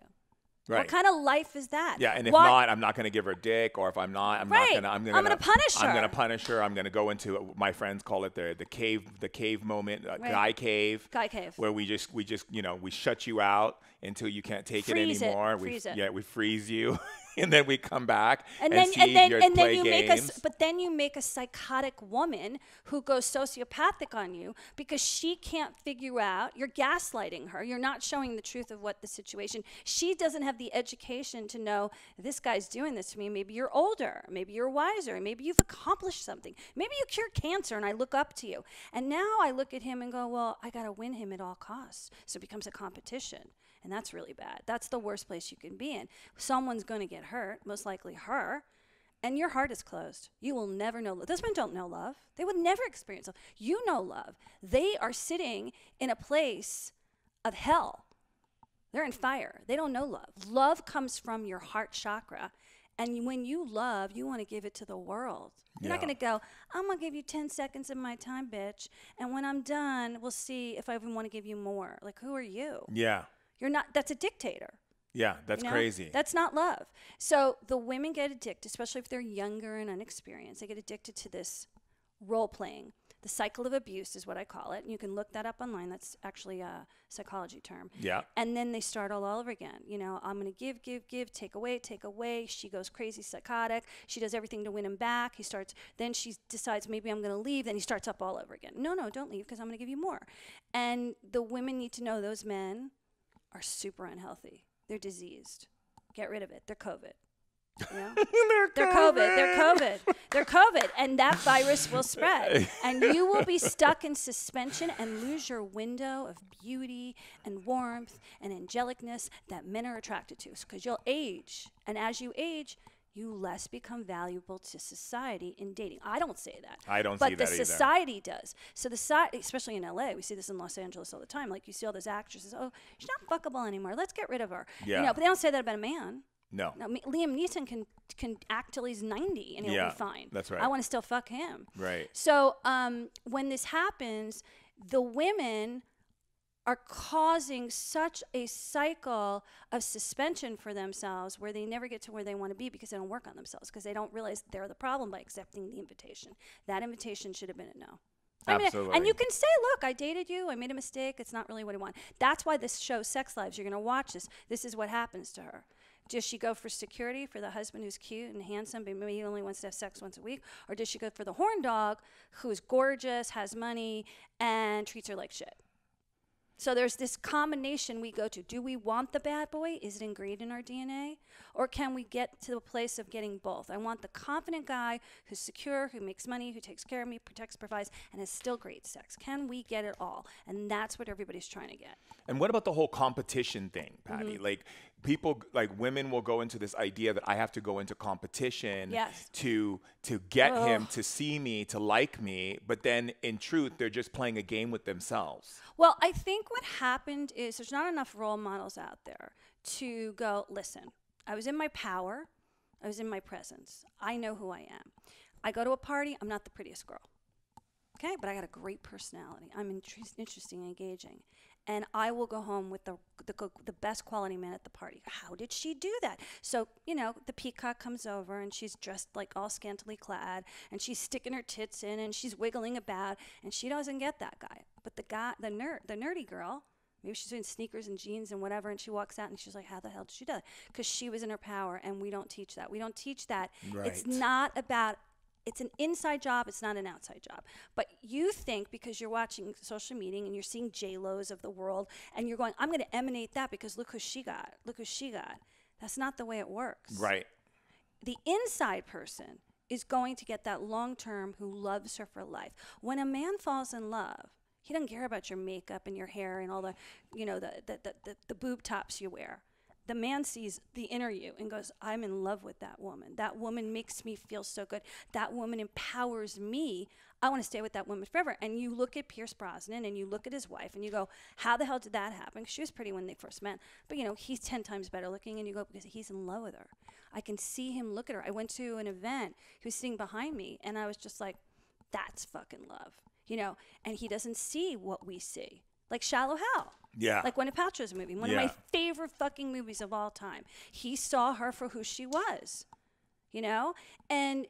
Right. What kind of life is that? Yeah, and if Why? not, I'm not going to give her a dick, or if I'm not, I'm right. not going to. I'm going to. I'm going to punish her. I'm going to punish her. I'm going to go into it, my friends call it the the cave, the cave moment, uh, right. guy cave, guy cave, where we just we just you know we shut you out until you can't take freeze it anymore. It. We freeze it. Yeah, we freeze you, and then we come back and, and then see and then your and play then you games. make a but then you make a psychotic woman who goes sociopathic on you because she can't figure out. You're gaslighting her. You're not showing the truth of what the situation. She doesn't have the education to know this guy's doing this to me. Maybe you're older, maybe you're wiser, maybe you've accomplished something, maybe you cured cancer and I look up to you. And now I look at him and go, well, I gotta win him at all costs. So it becomes a competition, and that's really bad. That's the worst place you can be in. Someone's gonna get hurt, most likely her, and your heart is closed. You will never know love. Those men don't know love. They would never experience love. You know love. They are sitting in a place of hell. They're in fire. They don't know love. Love comes from your heart chakra. And when you love, you want to give it to the world. You're yeah. not going to go, I'm going to give you ten seconds of my time, bitch. And when I'm done, we'll see if I even want to give you more. Like, who are you? Yeah. You're not, that's a dictator. Yeah, that's you know? crazy. That's not love. So the women get addicted, especially if they're younger and inexperienced. They get addicted to this role playing. The cycle of abuse is what I call it. And you can look that up online. That's actually a psychology term. Yeah. And then they start all over again. You know, I'm going to give, give, give, take away, take away. She goes crazy, psychotic. She does everything to win him back. He starts, then she decides maybe I'm going to leave. Then he starts up all over again. No, no, don't leave because I'm going to give you more. And the women need to know those men are super unhealthy. They're diseased. Get rid of it. They're COVID. You know? they're, they're COVID. COVID. They're COVID. They're COVID. And that virus will spread. And you will be stuck in suspension and lose your window of beauty and warmth and angelicness that men are attracted to. Because you'll age. And as you age, you less become valuable to society in dating. I don't say that. I don't say that either. But the society does. So the society, especially in L A, we see this in Los Angeles all the time. Like you see all those actresses, oh, she's not fuckable anymore. Let's get rid of her. Yeah. You know, but they don't say that about a man. No. Now, Liam Neeson can can act till he's ninety and he'll yeah, be fine. That's right. I want to still fuck him. Right. So um, when this happens, the women are causing such a cycle of suspension for themselves where they never get to where they want to be because they don't work on themselves because they don't realize they're the problem by accepting the invitation. That invitation should have been a no. I mean, Absolutely. And you can say, look, I dated you. I made a mistake. It's not really what I want. That's why this show, Sex Lives, you're going to watch this. This is what happens to her. Does she go for security for the husband who's cute and handsome, but maybe he only wants to have sex once a week? Or does she go for the horn dog who is gorgeous, has money, and treats her like shit? So there's this combination we go to. Do we want the bad boy? Is it ingrained in our D N A? Or can we get to the place of getting both? I want the confident guy who's secure, who makes money, who takes care of me, protects, provides, and has still great sex. Can we get it all? And that's what everybody's trying to get. And what about the whole competition thing, Patti? Mm-hmm. Like, people, like women will go into this idea that I have to go into competition yes. to to get Ugh. him to see me, to like me. But then in truth, they're just playing a game with themselves. Well, I think what happened is there's not enough role models out there to go, listen, I was in my power. I was in my presence. I know who I am. I go to a party. I'm not the prettiest girl. Okay, but I got a great personality. I'm inter- interesting and engaging. and I will go home with the, the the best quality man at the party. How did she do that? So, you know, the peacock comes over, and she's dressed like all scantily clad, and she's sticking her tits in, and she's wiggling about, and she doesn't get that guy. But the guy, the nerd, the nerdy girl, maybe she's in sneakers and jeans and whatever, and she walks out, and she's like, how the hell did she do that? Because she was in her power, and we don't teach that. We don't teach that. Right. It's not about... It's an inside job. It's not an outside job. But you think because you're watching social media and you're seeing J-Lo's of the world and you're going, I'm going to emanate that because look who she got. Look who she got. That's not the way it works. Right. The inside person is going to get that long-term who loves her for life. When a man falls in love, he doesn't care about your makeup and your hair and all the, you know, the, the, the, the, the boob tops you wear. The man sees the inner you and goes, I'm in love with that woman. That woman makes me feel so good. That woman empowers me. I want to stay with that woman forever. And you look at Pierce Brosnan and you look at his wife and you go, how the hell did that happen? Because she was pretty when they first met. But, you know, he's ten times better looking. And you go, because he's in love with her. I can see him look at her. I went to an event. He was sitting behind me. And I was just like, that's fucking love. You know, and he doesn't see what we see. Like Shallow Hal. Yeah. Like Gwyneth Paltrow's movie. One yeah. of my favorite fucking movies of all time. He saw her for who she was, you know? And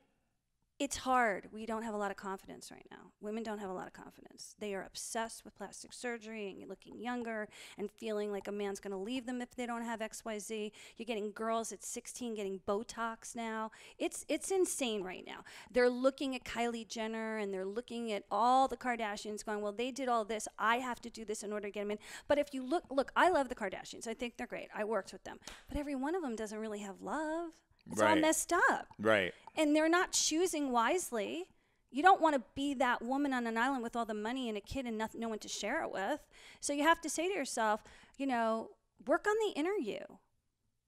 it's hard. We don't have a lot of confidence right now. Women don't have a lot of confidence. They are obsessed with plastic surgery and looking younger and feeling like a man's going to leave them if they don't have X Y Z. You're getting girls at sixteen getting Botox now. It's it's insane right now. They're looking at Kylie Jenner and they're looking at all the Kardashians going, well, they did all this. I have to do this in order to get them in. But if you look, look, I love the Kardashians. I think they're great. I worked with them. But every one of them doesn't really have love. It's right. all messed up. Right. And they're not choosing wisely. You don't want to be that woman on an island with all the money and a kid and nothing, no one to share it with. So you have to say to yourself, you know, work on the inner you.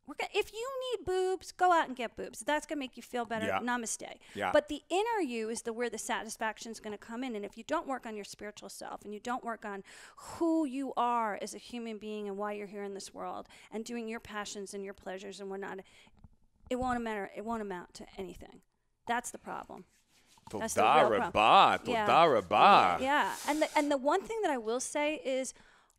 Work on, if you need boobs, go out and get boobs. That's going to make you feel better. Yeah. Namaste. Yeah. But the inner you is the where the satisfaction is going to come in. And if you don't work on your spiritual self and you don't work on who you are as a human being and why you're here in this world and doing your passions and your pleasures and whatnot, it won't matter. It won't amount to anything. That's the problem. That's the real problem. Yeah. yeah. And the, and the one thing that I will say is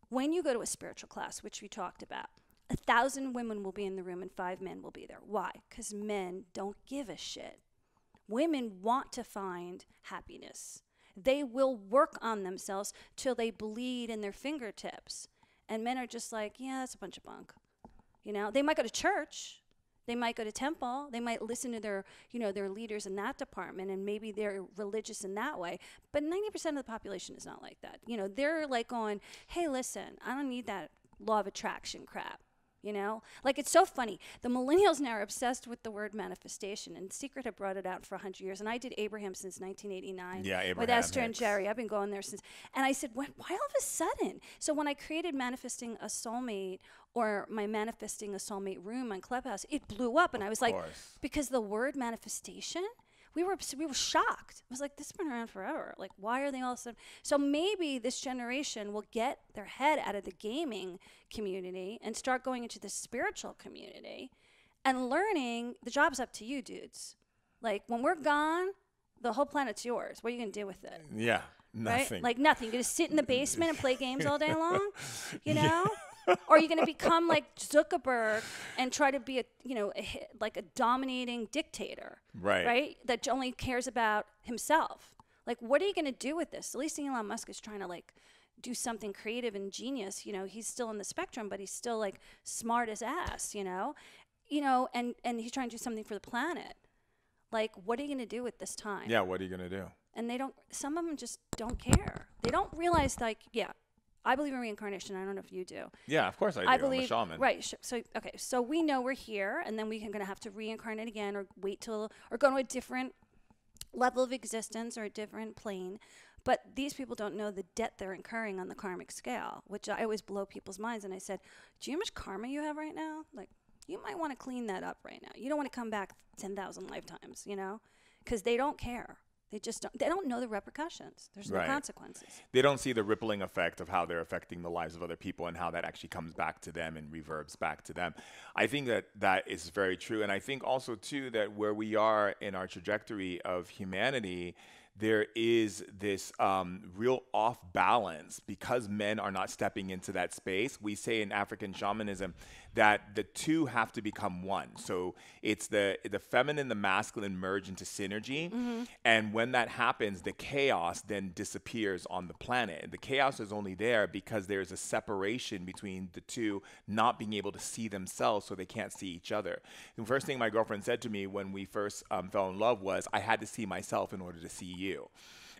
when you go to a spiritual class, which we talked about, a thousand women will be in the room and five men will be there. Why? Because men don't give a shit. Women want to find happiness. They will work on themselves till they bleed in their fingertips. And men are just like, yeah, that's a bunch of bunk. You know, they might go to church. They might go to temple. They might listen to their, you know, their leaders in that department, and maybe they're religious in that way. But ninety percent of the population is not like that. You know, they're like going, hey, listen, I don't need that law of attraction crap. You know, like it's so funny. The millennials now are obsessed with the word manifestation, and Secret had brought it out for one hundred years. And I did Abraham since nineteen eighty-nine yeah, Abraham with Esther Hicks. And Jerry. I've been going there since. And I said, why all of a sudden? So when I created Manifesting a Soulmate or my Manifesting a Soulmate room on Clubhouse, it blew up. And I was like, because the word manifestation? We were we were shocked. I was like, this has been around forever. Like, why are they all so? So maybe this generation will get their head out of the gaming community and start going into the spiritual community and learning the job's up to you, dudes. Like, when we're gone, the whole planet's yours. What are you going to do with it? Yeah, nothing. Right? Like nothing. You're going to sit in the basement and play games all day long, you know? Yeah. Or are you going to become like Zuckerberg and try to be a, you know, a, like a dominating dictator, right? Right, that only cares about himself. Like, what are you going to do with this? At least Elon Musk is trying to like do something creative and genius. You know, he's still in the spectrum, but he's still like smart as ass. You know, you know, and and he's trying to do something for the planet. Like, what are you going to do with this time? Yeah, what are you going to do? And they don't. Some of them just don't care. They don't realize, like, yeah. I believe in reincarnation. I don't know if you do. Yeah, of course I do. I believe, I'm a shaman. Right. Sh so, okay. So we know we're here, and then we're going to have to reincarnate again or wait till, or go to a different level of existence or a different plane. But these people don't know the debt they're incurring on the karmic scale, which I always blow people's minds. And I said, do you know how much karma you have right now? Like, you might want to clean that up right now. You don't want to come back ten thousand lifetimes, you know, because they don't care. They just don't, they don't know the repercussions. There's no right. consequences. They don't see the rippling effect of how they're affecting the lives of other people and how that actually comes back to them and reverbs back to them. I think that that is very true. And I think also, too, that where we are in our trajectory of humanity, there is this um, real off balance because men are not stepping into that space. We say in African shamanism that the two have to become one. So it's the the feminine, the masculine merge into synergy. Mm-hmm. And when that happens, the chaos then disappears on the planet. The chaos is only there because there's a separation between the two not being able to see themselves, so they can't see each other. The first thing my girlfriend said to me when we first um, fell in love was, I had to see myself in order to see you.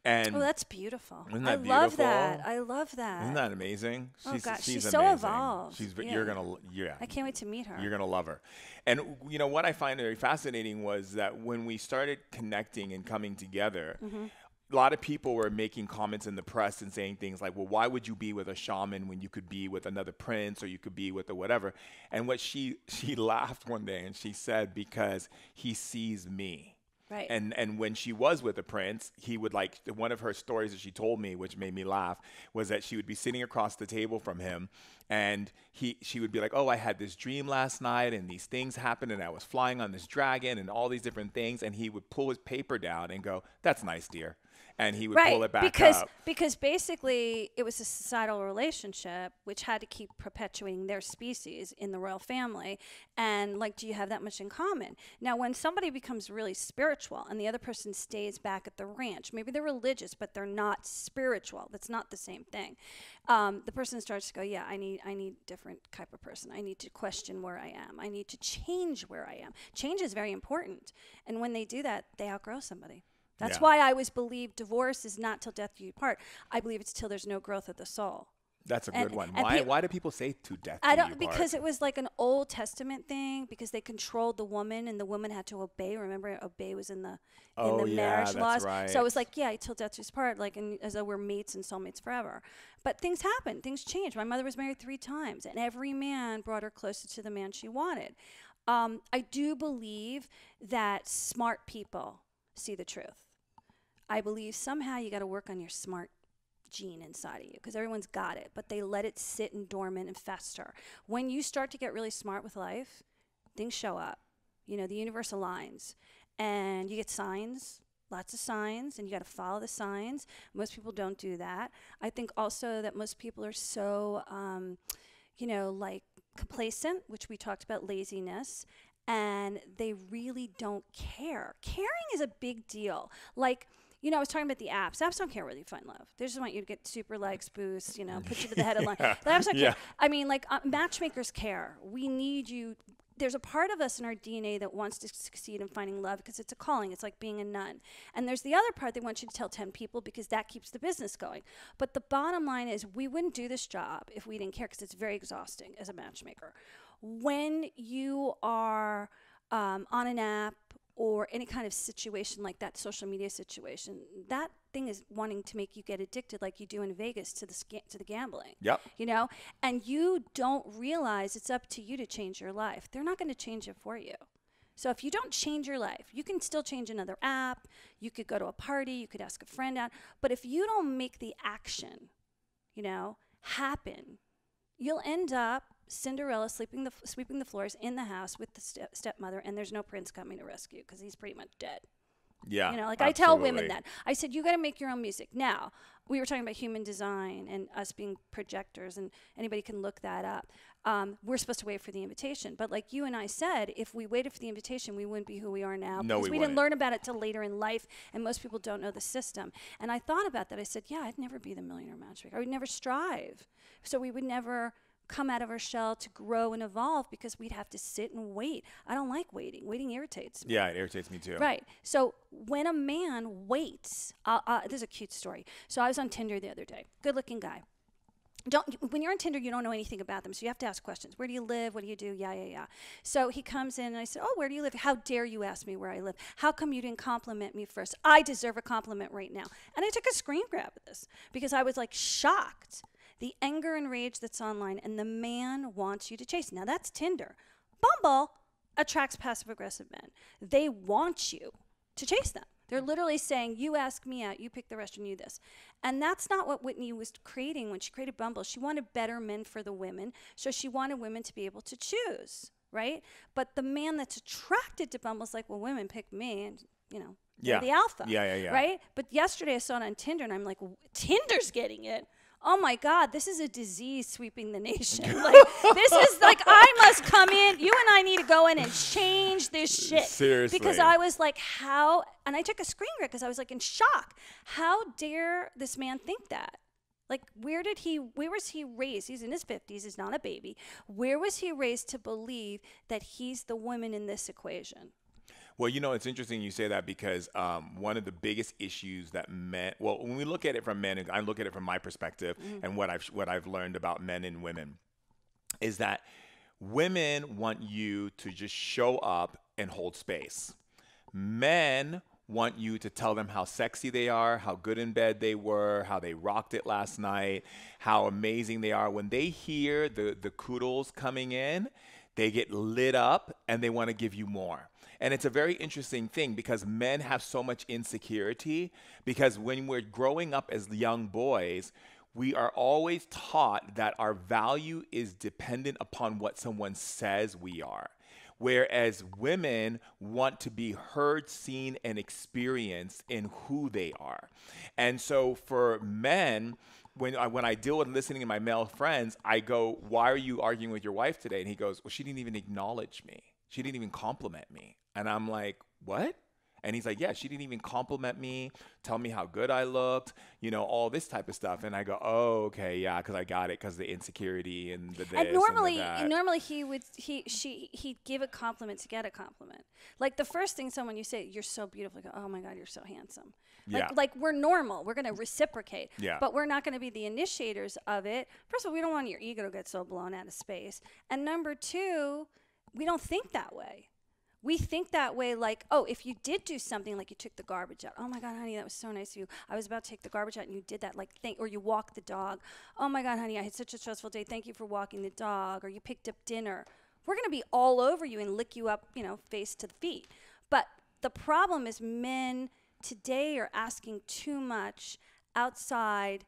And oh, that's beautiful. Isn't that I beautiful? love that. I love that. Isn't that amazing? She's, oh, God. She's, she's so evolved. She's, yeah. You're going to, yeah. I can't wait to meet her. You're going to love her. And, you know, what I find very fascinating was that when we started connecting and coming together, mm-hmm. a lot of people were making comments in the press and saying things like, well, why would you be with a shaman when you could be with another prince, or you could be with a whatever? And what she, she laughed one day and she said, because he sees me. Right. And and when she was with a prince, he would like, one of her stories that she told me, which made me laugh, was that she would be sitting across the table from him, and he she would be like, oh, I had this dream last night, and these things happened, and I was flying on this dragon, and all these different things, and he would pull his paper down and go, that's nice, dear. And he would right, pull it back because, up. Because basically it was a societal relationship which had to keep perpetuating their species in the royal family. And like, do you have that much in common? Now, when somebody becomes really spiritual and the other person stays back at the ranch, maybe they're religious, but they're not spiritual. That's not the same thing. Um, the person starts to go, yeah, I need, I need different type of person. I need to question where I am. I need to change where I am. Change is very important. And when they do that, they outgrow somebody. That's yeah. why I always believe divorce is not till death do you part. I believe it's till there's no growth of the soul. That's a and, good one. Why pe- why do people say to death do you part? I don't because it was like an Old Testament thing, because they controlled the woman and the woman had to obey. Remember, obey was in the oh, in the yeah, marriage laws. Right. So it was like, yeah, till death do you part, like and as though we're mates and soulmates forever. But things happen, things change. My mother was married three times, and every man brought her closer to the man she wanted. Um, I do believe that smart people see the truth. I believe somehow you got to work on your smart gene inside of you, because everyone's got it, but they let it sit and dormant and fester. When you start to get really smart with life, things show up. You know, the universe aligns, and you get signs, lots of signs, and you got to follow the signs. Most people don't do that. I think also that most people are so, um, you know, like complacent, which we talked about, laziness, and they really don't care. Caring is a big deal. Like, you know, I was talking about the apps. Apps don't care whether you find love. They just want you to get super likes, boosts, you know, put you to the head of the yeah. line. The apps don't yeah. care. I mean, like, uh, matchmakers care. We need you. There's a part of us in our D N A that wants to succeed in finding love because it's a calling. It's like being a nun. And there's the other part that wants you to tell ten people because that keeps the business going. But the bottom line is, we wouldn't do this job if we didn't care, because it's very exhausting as a matchmaker. When you are um, on an app or any kind of situation like that, social media situation, that thing is wanting to make you get addicted, like you do in Vegas to the sca- to the gambling. Yep. You know, and you don't realize it's up to you to change your life. They're not going to change it for you. So if you don't change your life, you can still change another app. You could go to a party. You could ask a friend out. But if you don't make the action, you know, happen, you'll end up Cinderella sleeping the f- sweeping the floors in the house with the step- stepmother, and there's no prince coming to rescue because he's pretty much dead. Yeah, you know, like absolutely. I tell women that. I said, you got to make your own music. Now, we were talking about human design and us being projectors, and anybody can look that up. Um, we're supposed to wait for the invitation, but like you and I said, if we waited for the invitation, we wouldn't be who we are now. No, because we, we didn't learn about it till later in life, and most people don't know the system. And I thought about that. I said, yeah, I'd never be the millionaire matchmaker. I would never strive, so we would never come out of our shell to grow and evolve, because we'd have to sit and wait. I don't like waiting. Waiting irritates me. Yeah, it irritates me too. Right. So when a man waits, uh, uh, this is a cute story. So I was on Tinder the other day. Good looking guy. Don't, when you're on Tinder, you don't know anything about them, so you have to ask questions. Where do you live? What do you do? Yeah, yeah, yeah. So he comes in, and I said, oh, where do you live? How dare you ask me where I live? How come you didn't compliment me first? I deserve a compliment right now. And I took a screen grab of this because I was like shocked. The anger and rage that's online, and the man wants you to chase. Now, that's Tinder. Bumble attracts passive-aggressive men. They want you to chase them. They're literally saying, you ask me out, you pick the restaurant, you this. And that's not what Whitney was creating when she created Bumble. She wanted better men for the women, so she wanted women to be able to choose, right? But the man that's attracted to Bumble's like, well, women pick me, and, you know, Yeah. The alpha. Yeah, yeah, yeah. Right? But yesterday I saw it on Tinder, and I'm like, Tinder's getting it. Oh my God, this is a disease sweeping the nation. Like, this is like, I must come in. You and I need to go in and change this shit. Seriously. Because I was like, how, and I took a screen grab because I was like in shock. How dare this man think that? Like, where did he, where was he raised? He's in his fifties, he's not a baby. Where was he raised to believe that he's the woman in this equation? Well, you know, it's interesting you say that because um, one of the biggest issues that men, well, when we look at it from men, I look at it from my perspective mm-hmm. and what I've, what I've learned about men and women is that women want you to just show up and hold space. Men want you to tell them how sexy they are, how good in bed they were, how they rocked it last night, how amazing they are. When they hear the, the kudos coming in, they get lit up and they want to give you more. And it's a very interesting thing because men have so much insecurity because when we're growing up as young boys, we are always taught that our value is dependent upon what someone says we are. Whereas women want to be heard, seen, and experienced in who they are. And so for men, when I, when I deal with listening to my male friends, I go, why are you arguing with your wife today? And he goes, well, she didn't even acknowledge me. She didn't even compliment me. And I'm like, what? And he's like, yeah, she didn't even compliment me, tell me how good I looked, you know, all this type of stuff. And I go, oh, okay, yeah, because I got it, because the insecurity and the this and normally, and the normally he would, he, she, he'd give a compliment to get a compliment. Like the first thing someone you say, you're so beautiful. Go, oh my God, you're so handsome. Like, yeah. like we're normal. We're going to reciprocate. Yeah. But we're not going to be the initiators of it. First of all, we don't want your ego to get so blown out of space. And number two, we don't think that way. We think that way like, oh, if you did do something, like you took the garbage out. Oh my God, honey, that was so nice of you. I was about to take the garbage out and you did that like thing. Or you walked the dog. Oh my God, honey, I had such a stressful day. Thank you for walking the dog. Or you picked up dinner. We're going to be all over you and lick you up, you know, face to the feet. But the problem is men today are asking too much outside,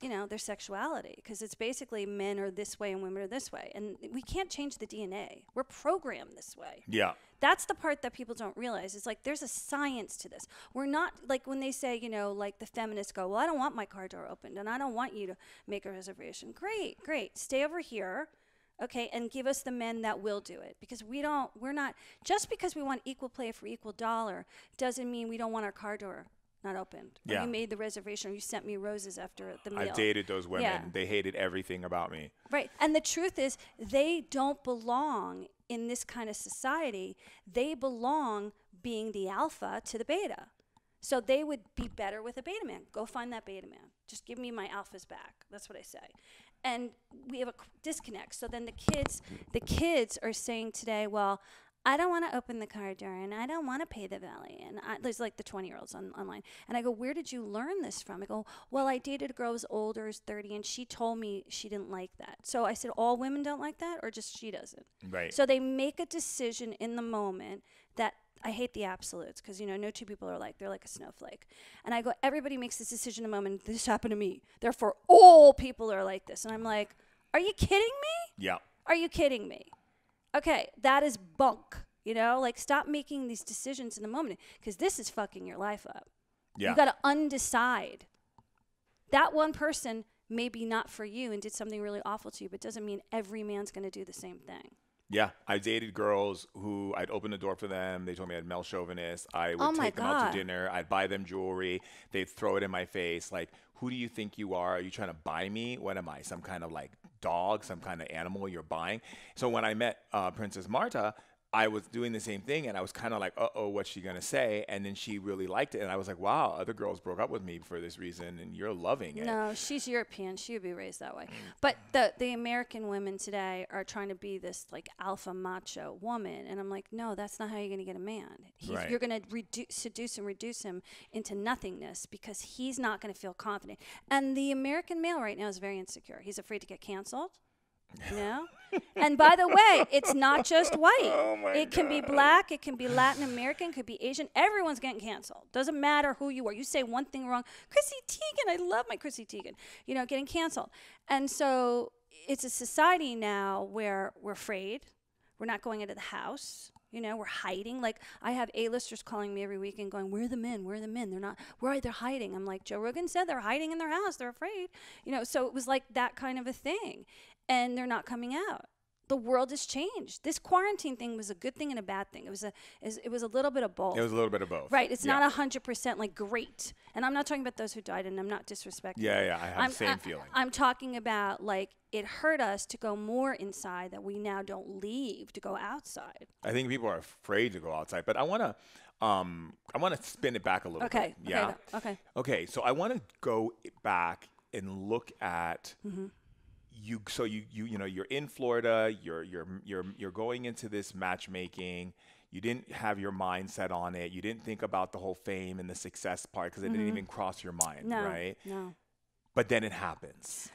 you know, their sexuality, because it's basically men are this way and women are this way, and we can't change the D N A. We're programmed this way. Yeah, that's the part that people don't realize. It's like there's a science to this. We're not like when they say, you know, like the feminists go, well, I don't want my car door opened, and I don't want you to make a reservation. Great, great, stay over here, okay, and give us the men that will do it, because we don't. We're not just because we want equal play for equal dollar doesn't mean we don't want our car door not opened. Or yeah. You made the reservation, or you sent me roses after the meal. I've dated those women. Yeah. They hated everything about me. Right. And the truth is, they don't belong in this kind of society. They belong being the alpha to the beta. So they would be better with a beta man. Go find that beta man. Just give me my alphas back. That's what I say. And we have a disconnect. So then the kids, the kids are saying today, well, I don't want to open the car door, and I don't want to pay the valet. And I, there's like the twenty-year-olds on, online. And I go, where did you learn this from? I go, well, I dated a girl who was older, was thirty, and she told me she didn't like that. So I said, all women don't like that, or just she doesn't? Right. So they make a decision in the moment that I hate the absolutes because, you know, no two people are alike. They're like a snowflake. And I go, everybody makes this decision in the moment. This happened to me. Therefore, all people are like this. And I'm like, are you kidding me? Yeah. Are you kidding me? Okay, that is bunk, you know? Like, stop making these decisions in the moment because this is fucking your life up. Yeah. You got to undecide. That one person may be not for you and did something really awful to you, but doesn't mean every man's going to do the same thing. Yeah, I dated girls who I'd open the door for them. They told me I'd male chauvinist. I would oh take them God. out to dinner. I'd buy them jewelry. They'd throw it in my face. Like, who do you think you are? Are you trying to buy me? What am I, some kind of like dog, some kind of animal you're buying? So when I met uh, Princess Marta, I was doing the same thing, and I was kind of like, uh-oh, what's she going to say? And then she really liked it, and I was like, wow, other girls broke up with me for this reason, and you're loving it. No, she's European. She would be raised that way. But the, the American women today are trying to be this, like, alpha macho woman, and I'm like, no, that's not how you're going to get a man. He's, right. You're going to seduce and reduce him into nothingness because he's not going to feel confident. And the American male right now is very insecure. He's afraid to get canceled. You know? And by the way, it's not just white. Oh my it can God. be black. It can be Latin American. It could be Asian. Everyone's getting canceled. Doesn't matter who you are. You say one thing wrong. Chrissy Teigen. I love my Chrissy Teigen. You know, getting canceled. And so it's a society now where we're afraid. We're not going into the house. You know, we're hiding. Like, I have A-listers calling me every week and going, where are the men? Where are the men? They're not, where are they hiding? I'm like, Joe Rogan said they're hiding in their house. They're afraid. You know, so it was like that kind of a thing. And they're not coming out. The world has changed. This quarantine thing was a good thing and a bad thing. It was a, it was a little bit of both. It was a little bit of both. Right. It's yeah. not one hundred percent like great. And I'm not talking about those who died, and I'm not disrespecting. Yeah, yeah, I have I'm, the same I, feeling. I'm talking about like it hurt us to go more inside, that we now don't leave to go outside. I think people are afraid to go outside, but I want to um, I want to spin it back a little okay. bit. Yeah? Okay. Okay. Okay. So I want to go back and look at mm-hmm. You so you you you know you're in Florida, you're you're you're you're going into this matchmaking. You didn't have your mindset on it. You didn't think about the whole fame and the success part because it mm-hmm. didn't even cross your mind, no, right? No. But then it happens.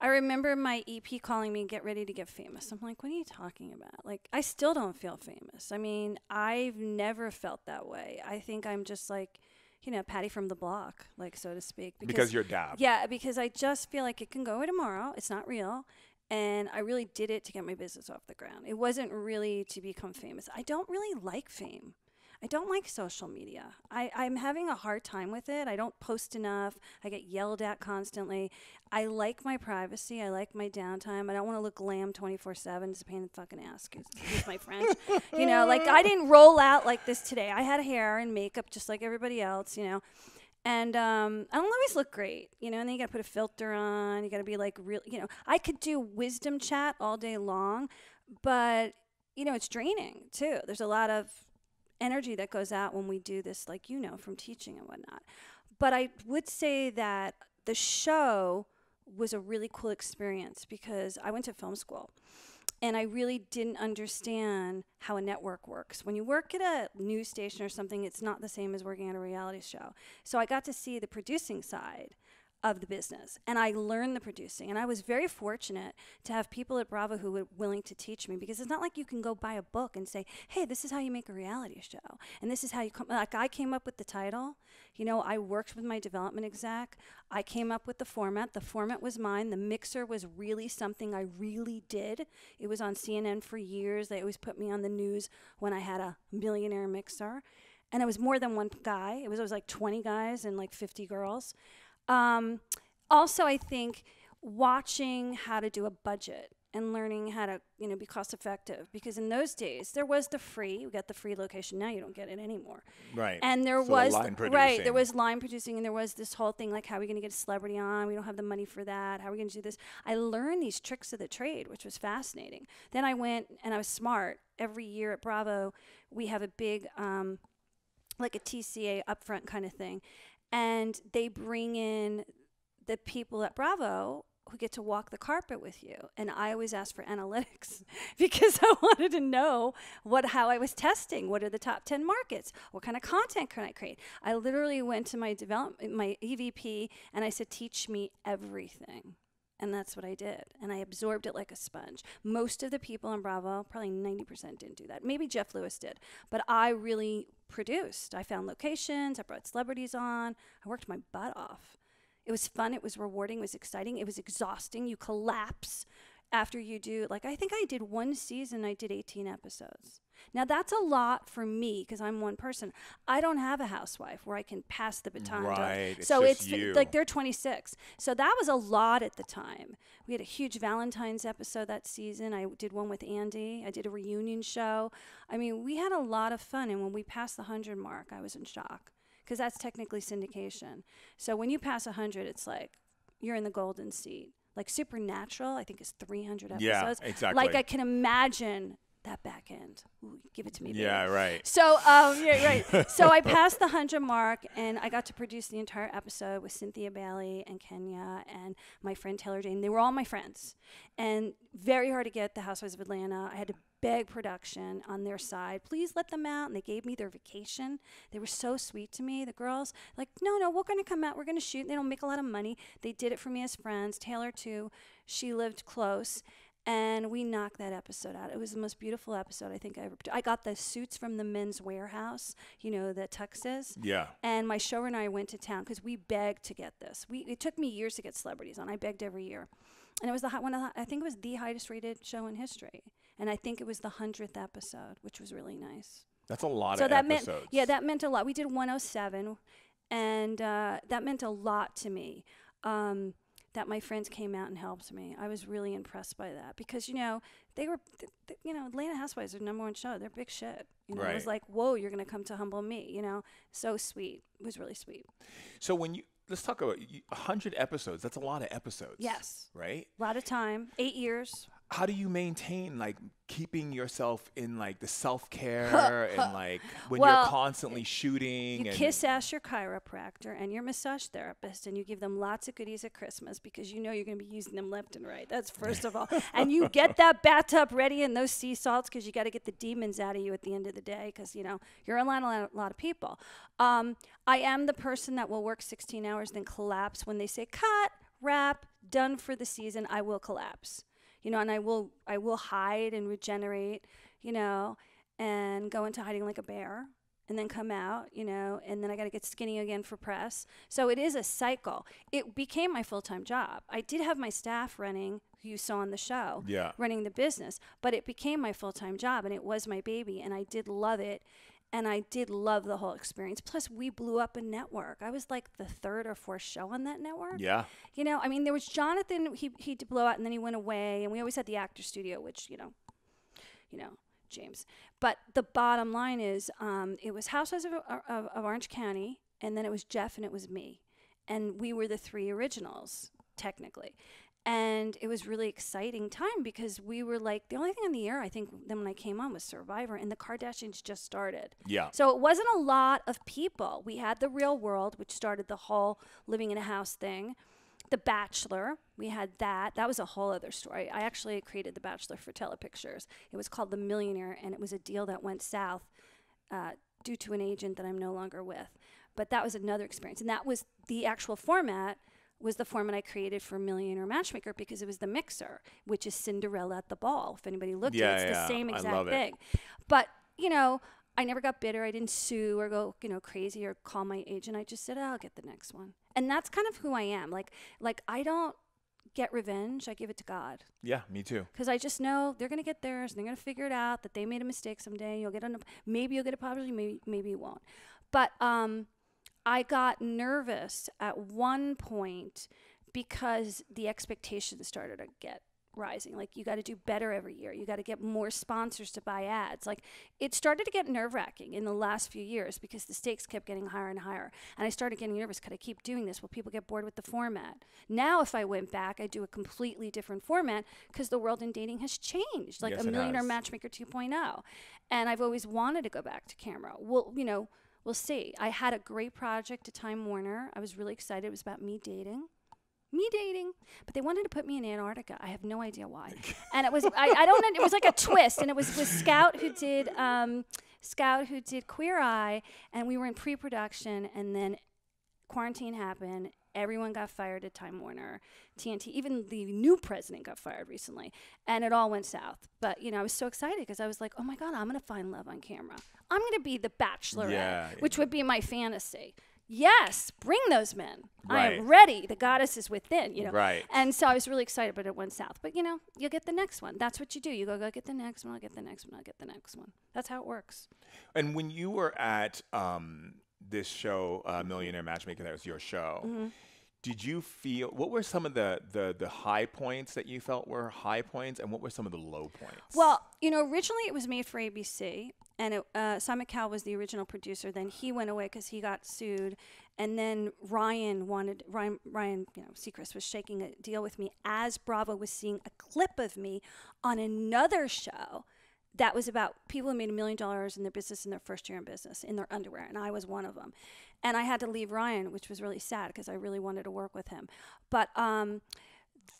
I remember my E P calling me, get ready to get famous. I'm like, what are you talking about? Like, I still don't feel famous. I mean, I've never felt that way. I think I'm just like, you know, Patty from the block, like, so to speak. Because, because you're dab. Yeah, because I just feel like it can go away tomorrow. It's not real. And I really did it to get my business off the ground. It wasn't really to become famous. I don't really like fame. I don't like social media. I, I'm having a hard time with it. I don't post enough. I get yelled at constantly. I like my privacy. I like my downtime. I don't want to look glam twenty-four seven. It's a pain in the fucking ass. Excuse my French. You know, like, I didn't roll out like this today. I had hair and makeup just like everybody else, you know. And um, I don't always look great, you know, and then you got to put a filter on. You got to be like real, you know. I could do wisdom chat all day long, but, you know, it's draining too. There's a lot of energy that goes out when we do this, like, you know, from teaching and whatnot. But I would say that the show was a really cool experience because I went to film school and I really didn't understand how a network works. When you work at a news station or something, it's not the same as working at a reality show. So I got to see the producing side of the business, and I learned the producing, and I was very fortunate to have people at Bravo who were willing to teach me, because it's not like you can go buy a book and say, hey, this is how you make a reality show, and this is how you come. Like, I came up with the title, you know, I worked with my development exec, I came up with the format, the format was mine, the mixer was really something I really did. It was on C N N for years, they always put me on the news when I had a millionaire mixer, and it was more than one guy, it was, it was like twenty guys and like fifty girls. Um, also, I think watching how to do a budget and learning how to, you know, be cost effective, because in those days there was the free, we got the free location. Now you don't get it anymore. Right. And there so was, line th- right, there was line producing, and there was this whole thing like, how are we going to get a celebrity on? We don't have the money for that. How are we going to do this? I learned these tricks of the trade, which was fascinating. Then I went and I was smart. Every year at Bravo, we have a big, um, like a T C A upfront kind of thing. And they bring in the people at Bravo who get to walk the carpet with you. And I always asked for analytics because I wanted to know what how I was testing. What are the top ten markets? What kind of content can I create? I literally went to my development, my E V P, and I said, teach me everything. And that's what I did. And I absorbed it like a sponge. Most of the people on Bravo, probably ninety percent didn't do that. Maybe Jeff Lewis did. But I really produced. I found locations. I brought celebrities on. I worked my butt off. It was fun. It was rewarding. It was exciting. It was exhausting. You collapse after you do. Like, I think I did one season. I did eighteen episodes. Now, that's a lot for me because I'm one person. I don't have a housewife where I can pass the baton. Right. It's so it's you. Like they're twenty-six. So that was a lot at the time. We had a huge Valentine's episode that season. I did one with Andy. I did a reunion show. I mean, we had a lot of fun. And when we passed the one hundred mark, I was in shock because that's technically syndication. So when you pass one hundred, it's like you're in the golden seat. Like Supernatural, I think, is three hundred episodes. Yeah, exactly. Like I can imagine that back end. Ooh, give it to me. Baby. Yeah, right. So, um, yeah, right. So I passed the one hundred mark, and I got to produce the entire episode with Cynthia Bailey and Kenya and my friend Taylor Jane. They were all my friends, and very hard to get the Housewives of Atlanta. I had to beg production on their side, please let them out. And they gave me their vacation. They were so sweet to me. The girls, like, no, no, we're going to come out. We're going to shoot. They don't make a lot of money. They did it for me as friends. Taylor, too. She lived close. And we knocked that episode out. It was the most beautiful episode I think I ever. I got the suits from the men's warehouse, you know, the tuxes. Yeah. And my showrunner and I went to town because we begged to get this. We It took me years to get celebrities on. I begged every year. And it was the hot one. Of the, I think it was the highest rated show in history. And I think it was the hundredth episode, which was really nice. That's a lot so of that episodes. Meant, yeah, that meant a lot. We did one oh seven, and uh, that meant a lot to me. Um, that my friends came out and helped me. I was really impressed by that because, you know, they were, th th you know, Atlanta Housewives are the number one show. They're big shit. You know, right. It was like, whoa, you're going to come to humble me, you know. So sweet. It was really sweet. So when you, let's talk about one hundred episodes. That's a lot of episodes. Yes. Right? A lot of time. Eight years. How do you maintain, like, keeping yourself in, like, the self-care and, like, when well, you're constantly shooting? You and kiss-ass your chiropractor and your massage therapist, and you give them lots of goodies at Christmas because you know you're going to be using them left and right. That's first of all. And you get that bathtub ready and those sea salts because you got to get the demons out of you at the end of the day because, you know, you're around a lot, a lot of people. Um, I am the person that will work sixteen hours then collapse. When they say, cut, wrap, done for the season, I will collapse. You know, and I will I will hide and regenerate, you know, and go into hiding like a bear and then come out, you know, and then I got to get skinny again for press. So it is a cycle. It became my full-time job. I did have my staff running, who you saw on the show, yeah. running the business, but it became my full-time job and it was my baby and I did love it. And I did love the whole experience. Plus, we blew up a network. I was like the third or fourth show on that network. Yeah. You know, I mean, there was Jonathan. He, he did blow out, and then he went away. And we always had the actor studio, which, you know, you know, James. But the bottom line is um, it was Housewives of, of, of Orange County, and then it was Jeff, and it was me. And we were the three originals, technically. And it was really exciting time because we were like, the only thing on the air, I think, then when I came on was Survivor, and the Kardashians just started. Yeah. So it wasn't a lot of people. We had The Real World, which started the whole living in a house thing. The Bachelor, we had that. That was a whole other story. I actually created The Bachelor for Telepictures. It was called The Millionaire, and it was a deal that went south uh, due to an agent that I'm no longer with. But that was another experience, and that was the actual format. Was the format I created for Millionaire Matchmaker because it was the mixer, which is Cinderella at the ball. If anybody looked yeah, at it, it's yeah. the same exact thing. It. But, you know, I never got bitter. I didn't sue or go, you know, crazy or call my agent. I just said, oh, I'll get the next one. And that's kind of who I am. Like, like I don't get revenge. I give it to God. Yeah, me too. Because I just know they're going to get theirs. And they're going to figure it out that they made a mistake someday. You'll get an, maybe you'll get a apology. Maybe, maybe you won't. But, um... I got nervous at one point because the expectations started to get rising. Like, you got to do better every year. You got to get more sponsors to buy ads. Like, it started to get nerve-wracking in the last few years because the stakes kept getting higher and higher. And I started getting nervous. Could I keep doing this? Will people get bored with the format? Now, if I went back, I'd do a completely different format because the world in dating has changed. Like, yes, a Millionaire has. Matchmaker two point oh. And I've always wanted to go back to camera. Well, you know... We'll see. I had a great project at Time Warner. I was really excited. It was about me dating. Me dating. But they wanted to put me in Antarctica. I have no idea why. And it was, I, I don't, it was like a twist. And it was with Scout who did, um, Scout who did Queer Eye. And we were in pre-production. And then quarantine happened. Everyone got fired at Time Warner. T N T, even the new president got fired recently. And it all went south. But, you know, I was so excited because I was like, oh, my God, I'm going to find love on camera. I'm going to be the Bachelorette, yeah, which yeah. would be my fantasy. Yes, bring those men. Right. I am ready. The goddess is within, you know. Right. And so I was really excited, but it went south. But, you know, you'll get the next one. That's what you do. You go, go get the next one. I'll get the next one. I'll get the next one. That's how it works. And when you were at um, this show, uh, Millionaire Matchmaker, that was your show, mm-hmm. did you feel, what were some of the, the, the high points that you felt were high points, and what were some of the low points? Well, you know, originally it was made for A B C, and it, uh, Simon Cowell was the original producer. Then he went away because he got sued, and then Ryan wanted, Ryan, Ryan you know, Seacrest was shaking a deal with me as Bravo was seeing a clip of me on another show that was about people who made a million dollars in their business in their first year in business, in their underwear, and I was one of them. And I had to leave Ryan, which was really sad because I really wanted to work with him. But um,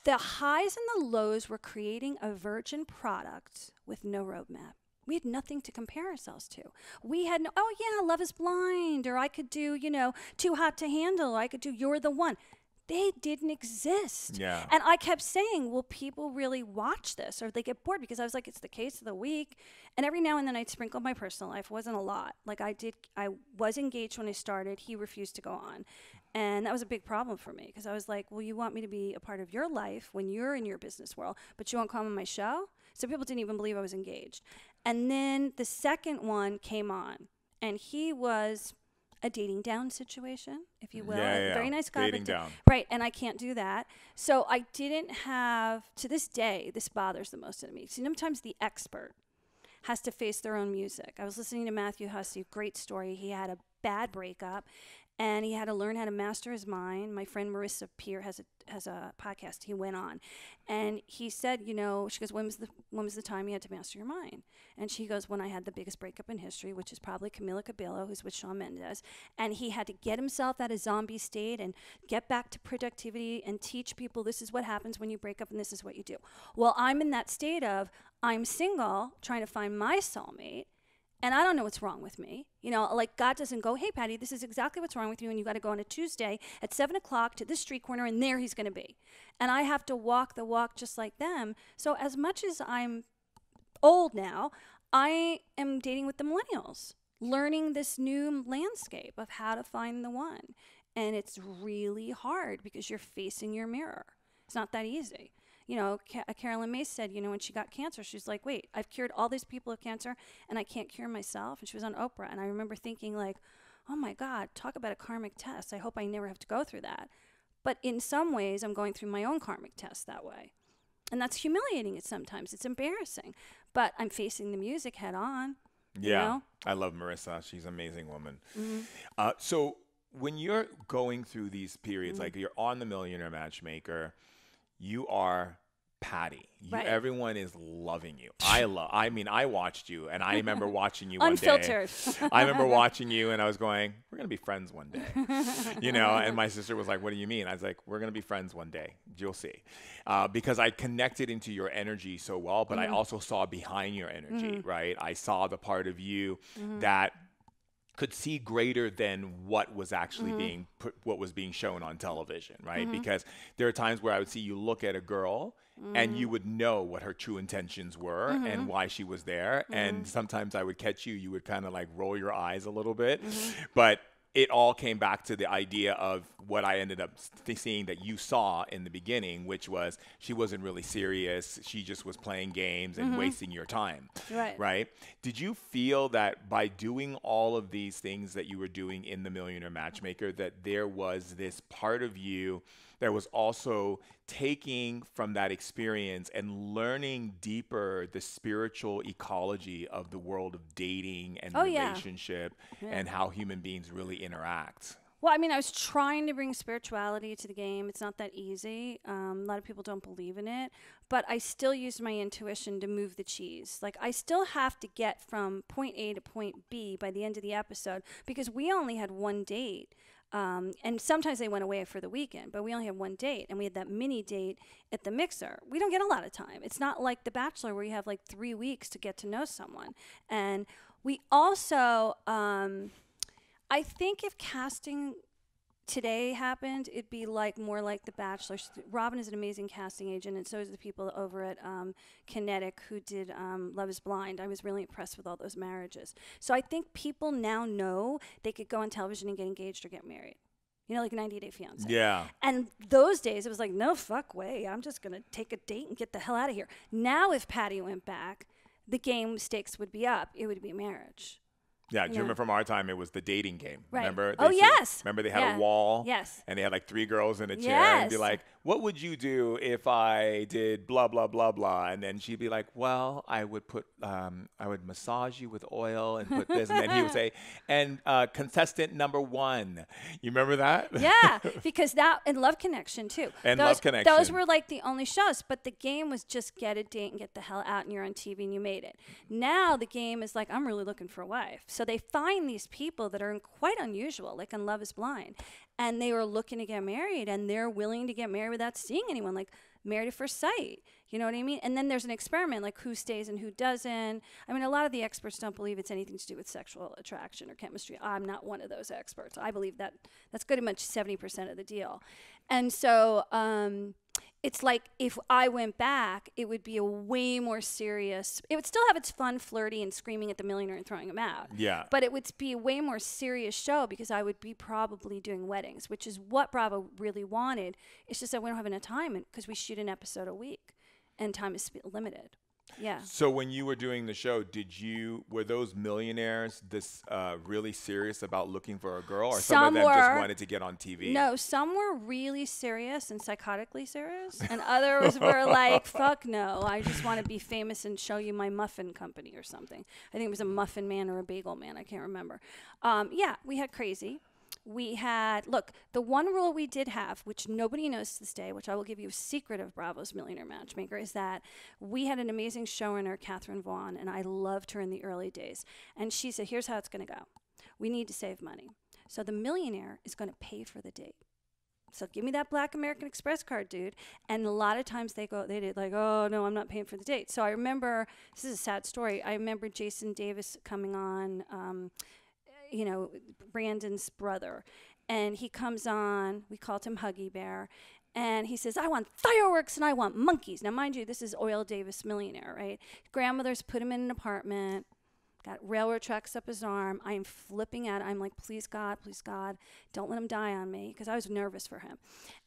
the highs and the lows were creating a virgin product with no roadmap. We had nothing to compare ourselves to. We had no, oh yeah, Love Is Blind, or I could do, you know, Too Hot to Handle, or I could do You're the One. they didn't exist. Yeah. And I kept saying, will people really watch this? Or they get bored? Because I was like, it's the case of the week. And every now and then I'd sprinkle my personal life. It wasn't a lot. Like I did, I was engaged when I started. He refused to go on. And that was a big problem for me because I was like, well, you want me to be a part of your life when you're in your business world, but you won't come on my show? So people didn't even believe I was engaged. And then the second one came on, and he was a dating down situation, if you will. Yeah, yeah. Very nice guy. Dating down. Right, and I can't do that. So I didn't have, to this day, this bothers the most of me. See, sometimes the expert has to face their own music. I was listening to Matthew Hussey, great story. He had a bad breakup, and he had to learn how to master his mind. My friend Marissa Peer has a has a podcast. He went on, and he said, you know, she goes, when was the when was the time you had to master your mind? And she goes, when I had the biggest breakup in history, which is probably Camila Cabello, who's with Shawn Mendes, and he had to get himself out of zombie state and get back to productivity and teach people this is what happens when you break up and this is what you do. Well, I'm in that state of I'm single, trying to find my soulmate. And I don't know what's wrong with me. You know, like God doesn't go, hey, Patti, this is exactly what's wrong with you, and you got to go on a Tuesday at seven o'clock to this street corner, and there he's going to be. And I have to walk the walk just like them. So as much as I'm old now, I am dating with the millennials, learning this new landscape of how to find the one. And it's really hard because you're facing your mirror. It's not that easy. You know, Ca- Carolyn Mace said, you know, when she got cancer, she's like, wait, I've cured all these people of cancer and I can't cure myself. And she was on Oprah. And I remember thinking like, oh, my God, talk about a karmic test. I hope I never have to go through that. But in some ways, I'm going through my own karmic test that way. And that's humiliating. It sometimes it's embarrassing, but I'm facing the music head on. Yeah, you know? I love Marissa. She's an amazing woman. Mm-hmm. uh, so when you're going through these periods, mm-hmm. like you're on the Millionaire Matchmaker, you are Patti. You, right. Everyone is loving you. I love. I mean, I watched you, and I remember watching you one day. Unfiltered. I remember watching you, and I was going, "We're gonna be friends one day," you know. And my sister was like, "What do you mean?" I was like, "We're gonna be friends one day. You'll see," uh, because I connected into your energy so well, but mm-hmm. I also saw behind your energy, mm-hmm. right? I saw the part of you mm-hmm. that could see greater than what was actually mm-hmm. being put, what was being shown on television, right? Mm-hmm. Because there are times where I would see you look at a girl mm-hmm. and you would know what her true intentions were mm-hmm. and why she was there. Mm-hmm. And sometimes I would catch you, you would kind of like roll your eyes a little bit, mm-hmm. but it all came back to the idea of what I ended up seeing that you saw in the beginning, which was she wasn't really serious. She just was playing games and mm-hmm. wasting your time, right. right? Did you feel that by doing all of these things that you were doing in the Millionaire Matchmaker, that there was this part of you that was also taking from that experience and learning deeper the spiritual ecology of the world of dating and oh, relationship yeah. Yeah. and how human beings really interact? Well, I mean, I was trying to bring spirituality to the game. It's not that easy. Um, a lot of people don't believe in it, but I still used my intuition to move the cheese. Like I still have to get from point A to point B by the end of the episode because we only had one date. Um, and sometimes they went away for the weekend, but we only had one date, and we had that mini date at the Mixer. We don't get a lot of time. It's not like The Bachelor where you have like three weeks to get to know someone. And we also, um, I think if casting today happened, it'd be like more like The Bachelor. Robin is an amazing casting agent, and so is the people over at um, Kinetic who did um, Love Is Blind. I was really impressed with all those marriages. So I think people now know they could go on television and get engaged or get married. You know, like ninety day fiancé. Yeah. And those days, it was like, no fuck way. I'm just going to take a date and get the hell out of here. Now, if Patti went back, the game stakes would be up. It would be marriage. Yeah, do yeah. you remember from our time it was the dating game? Right. Remember? They oh, said, yes. Remember they had yeah. a wall? Yes. And they had like three girls in a chair yes. and be like, what would you do if I did blah, blah, blah, blah? And then she'd be like, well, I would put, um, I would massage you with oil and put this. And then he would say, and uh, contestant number one. You remember that? Yeah, because that, and Love Connection too. And those, Love Connection. Those were like the only shows, but the game was just get a date and get the hell out and you're on T V and you made it. Now the game is like, I'm really looking for a wife. So they find these people that are quite unusual, like in Love Is Blind. and they were looking to get married, and they're willing to get married without seeing anyone, like married at first sight. You know what I mean? And then there's an experiment, like who stays and who doesn't. I mean, a lot of the experts don't believe it's anything to do with sexual attraction or chemistry. I'm not one of those experts. I believe that that's good and much seventy percent of the deal. And so um, it's like if I went back, it would be a way more serious. It would still have its fun, flirty, and screaming at the millionaire and throwing him out. Yeah. But it would be a way more serious show because I would be probably doing weddings, which is what Bravo really wanted. It's just that we don't have enough time because we shoot an episode a week, and time is limited. Yeah. So when you were doing the show, did you were those millionaires this uh, really serious about looking for a girl, or some, some of them were, just wanted to get on T V? No, some were really serious and psychotically serious, and others were like, "Fuck no, I just want to be famous and show you my muffin company or something." I think it was a muffin man or a bagel man. I can't remember. Um, yeah, we had crazy. We had, look, the one rule we did have, which nobody knows to this day, which I will give you a secret of Bravo's Millionaire Matchmaker, is that we had an amazing showrunner, Catherine Vaughn, and I loved her in the early days. And she said, here's how it's going to go. We need to save money. So the millionaire is going to pay for the date. So give me that Black American Express card, dude. And a lot of times they go, they did like, oh, no, I'm not paying for the date. So I remember, this is a sad story, I remember Jason Davis coming on, um, you know, Brandon's brother, and he comes on, we called him Huggy Bear, and he says, I want fireworks and I want monkeys. Now, mind you, this is Oil Davis Millionaire, right? Grandmother's put him in an apartment, got railroad tracks up his arm. I am flipping out. I'm like, please, God, please, God, don't let him die on me, because I was nervous for him.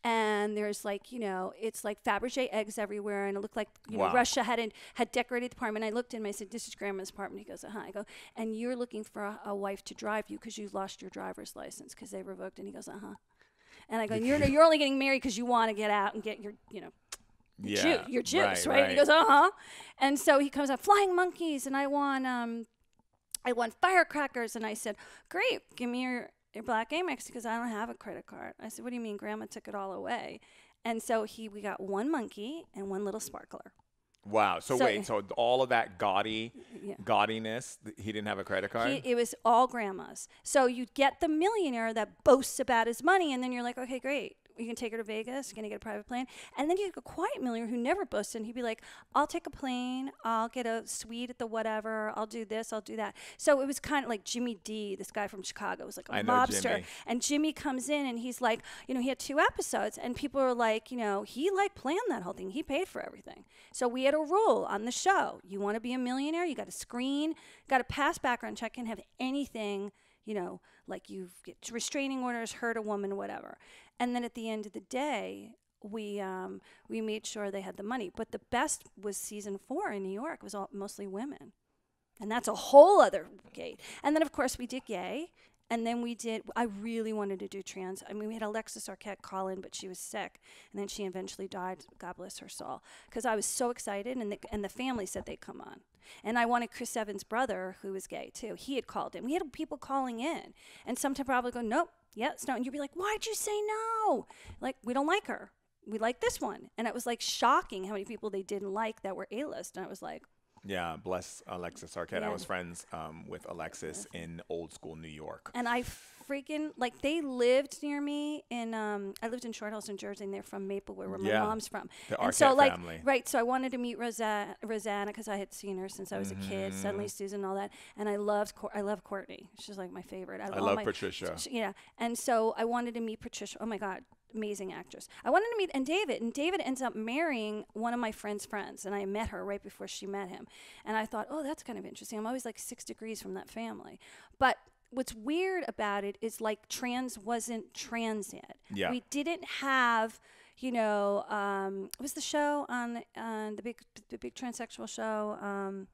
And there's like, you know, it's like Fabergé eggs everywhere, and it looked like, you wow. know, Russia hadn't had decorated the apartment. I looked in and I said, this is Grandma's apartment. He goes, uh-huh. I go, and you're looking for a, a wife to drive you because you lost your driver's license because they revoked. And he goes, uh-huh. And I go, you're, you're only getting married because you want to get out and get your, you know, yeah, ju your juice, right? right? right. He goes, uh-huh. And so he comes up, flying monkeys, and I want... um. I want firecrackers. And I said, great, give me your, your Black Amex, because I don't have a credit card. I said, what do you mean? Grandma took it all away. And so he, we got one monkey and one little sparkler. Wow. So, so wait, so all of that gaudy, yeah. gaudiness, he didn't have a credit card? He, it was all Grandma's. So you get the millionaire that boasts about his money, and then you're like, okay, great. You can take her to Vegas, you're going to get a private plane. And then you get a quiet millionaire who never boasts, and he'd be like, I'll take a plane, I'll get a suite at the whatever, I'll do this, I'll do that. So it was kind of like Jimmy D, this guy from Chicago, was like a I mobster. Jimmy. And Jimmy comes in, and he's like, you know, he had two episodes, and people are like, you know, he like planned that whole thing. He paid for everything. So we had a rule on the show. You want to be a millionaire, you got to screen, got to pass background check, and have anything, you know, like you get restraining orders, hurt a woman, whatever. And then at the end of the day, we um, we made sure they had the money. But the best was season four in New York. It was all mostly women, and that's a whole other gate. And then of course we did gay, and then we did. I really wanted to do trans. I mean, we had Alexis Arquette call in, but she was sick, and then she eventually died. God bless her soul. Because I was so excited, and the, and the family said they'd come on. And I wanted Chris Evans' brother, who was gay too. He had called in. We had people calling in, and sometimes probably go, nope. Yeah, it's not. And you'd be like, why'd you say no? Like, we don't like her. We like this one. And it was like shocking how many people they didn't like that were A-list. And I was like. Yeah, bless Alexis Arquette. Yeah. I was friends um, with Alexis in old school New York. And I freaking, like, they lived near me in, um, I lived in Short Hills, New Jersey, and they're from Maplewood, where yeah. my mom's from. The and Arquette so, like, family. Right, so I wanted to meet Rosa Rosanna, because I had seen her since I was mm-hmm. a kid, Suddenly Susan and all that. And I loved, Co I love Courtney. She's, like, my favorite. I, I love my, Patricia. She, yeah, and so I wanted to meet Patricia. Oh, my God. Amazing actress. I wanted to meet and David and David ends up marrying one of my friend's friends, and I met her right before she met him, and I thought, oh, that's kind of interesting. I'm always like six degrees from that family. But what's weird about it is, like, trans wasn't trans yet. Yeah. We didn't have, you know, um, was the show on on the big the big transsexual show? Um,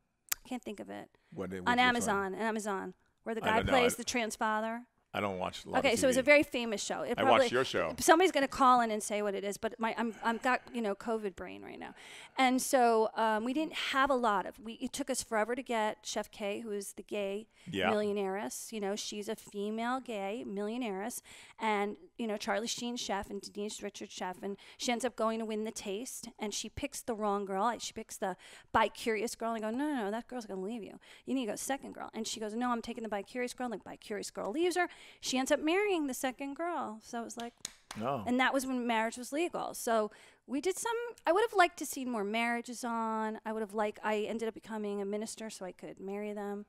I can't think of it. What did, on Amazon, on Amazon, where the guy plays the trans father. I don't watch Love Is Blind. Okay, so it's a very famous show. It I watched your show. Somebody's going to call in and say what it is, but my I'm I'm got, you know, COVID brain right now. And so um, we didn't have a lot of we it took us forever to get Chef K, who is the gay yeah. millionairess, you know, she's a female gay millionairess, and you know, Charlie Sheen chef and Denise Richards chef, and she ends up going to win The Taste, and she picks the wrong girl. She picks the bi-curious girl, and I go, no, no, no, that girl's going to leave you. You need to go second girl. And she goes, no, I'm taking the bi-curious girl, and the bi-curious girl leaves her. She ends up marrying the second girl. So it was like, oh. And that was when marriage was legal. So we did some, I would have liked to see more marriages on. I would have liked, I ended up becoming a minister so I could marry them.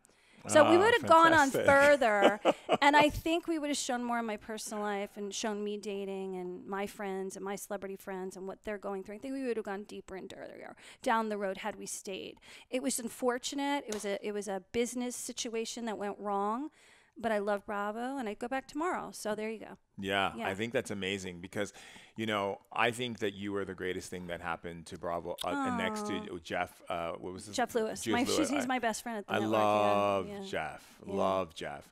So oh, we would have gone on further. And I think we would have shown more in my personal life and shown me dating and my friends and my celebrity friends and what they're going through. I think we would have gone deeper and dirtier down the road had we stayed. It was unfortunate. It was a, it was a business situation that went wrong. But I love Bravo, and I go back tomorrow. So there you go. Yeah, yeah, I think that's amazing because, you know, I think that you were the greatest thing that happened to Bravo. Uh, and next to Jeff, uh, what was his? Jeff Lewis. My, Lewis. He's I, my best friend at the I network. I love yeah. Jeff. Yeah. Love Jeff.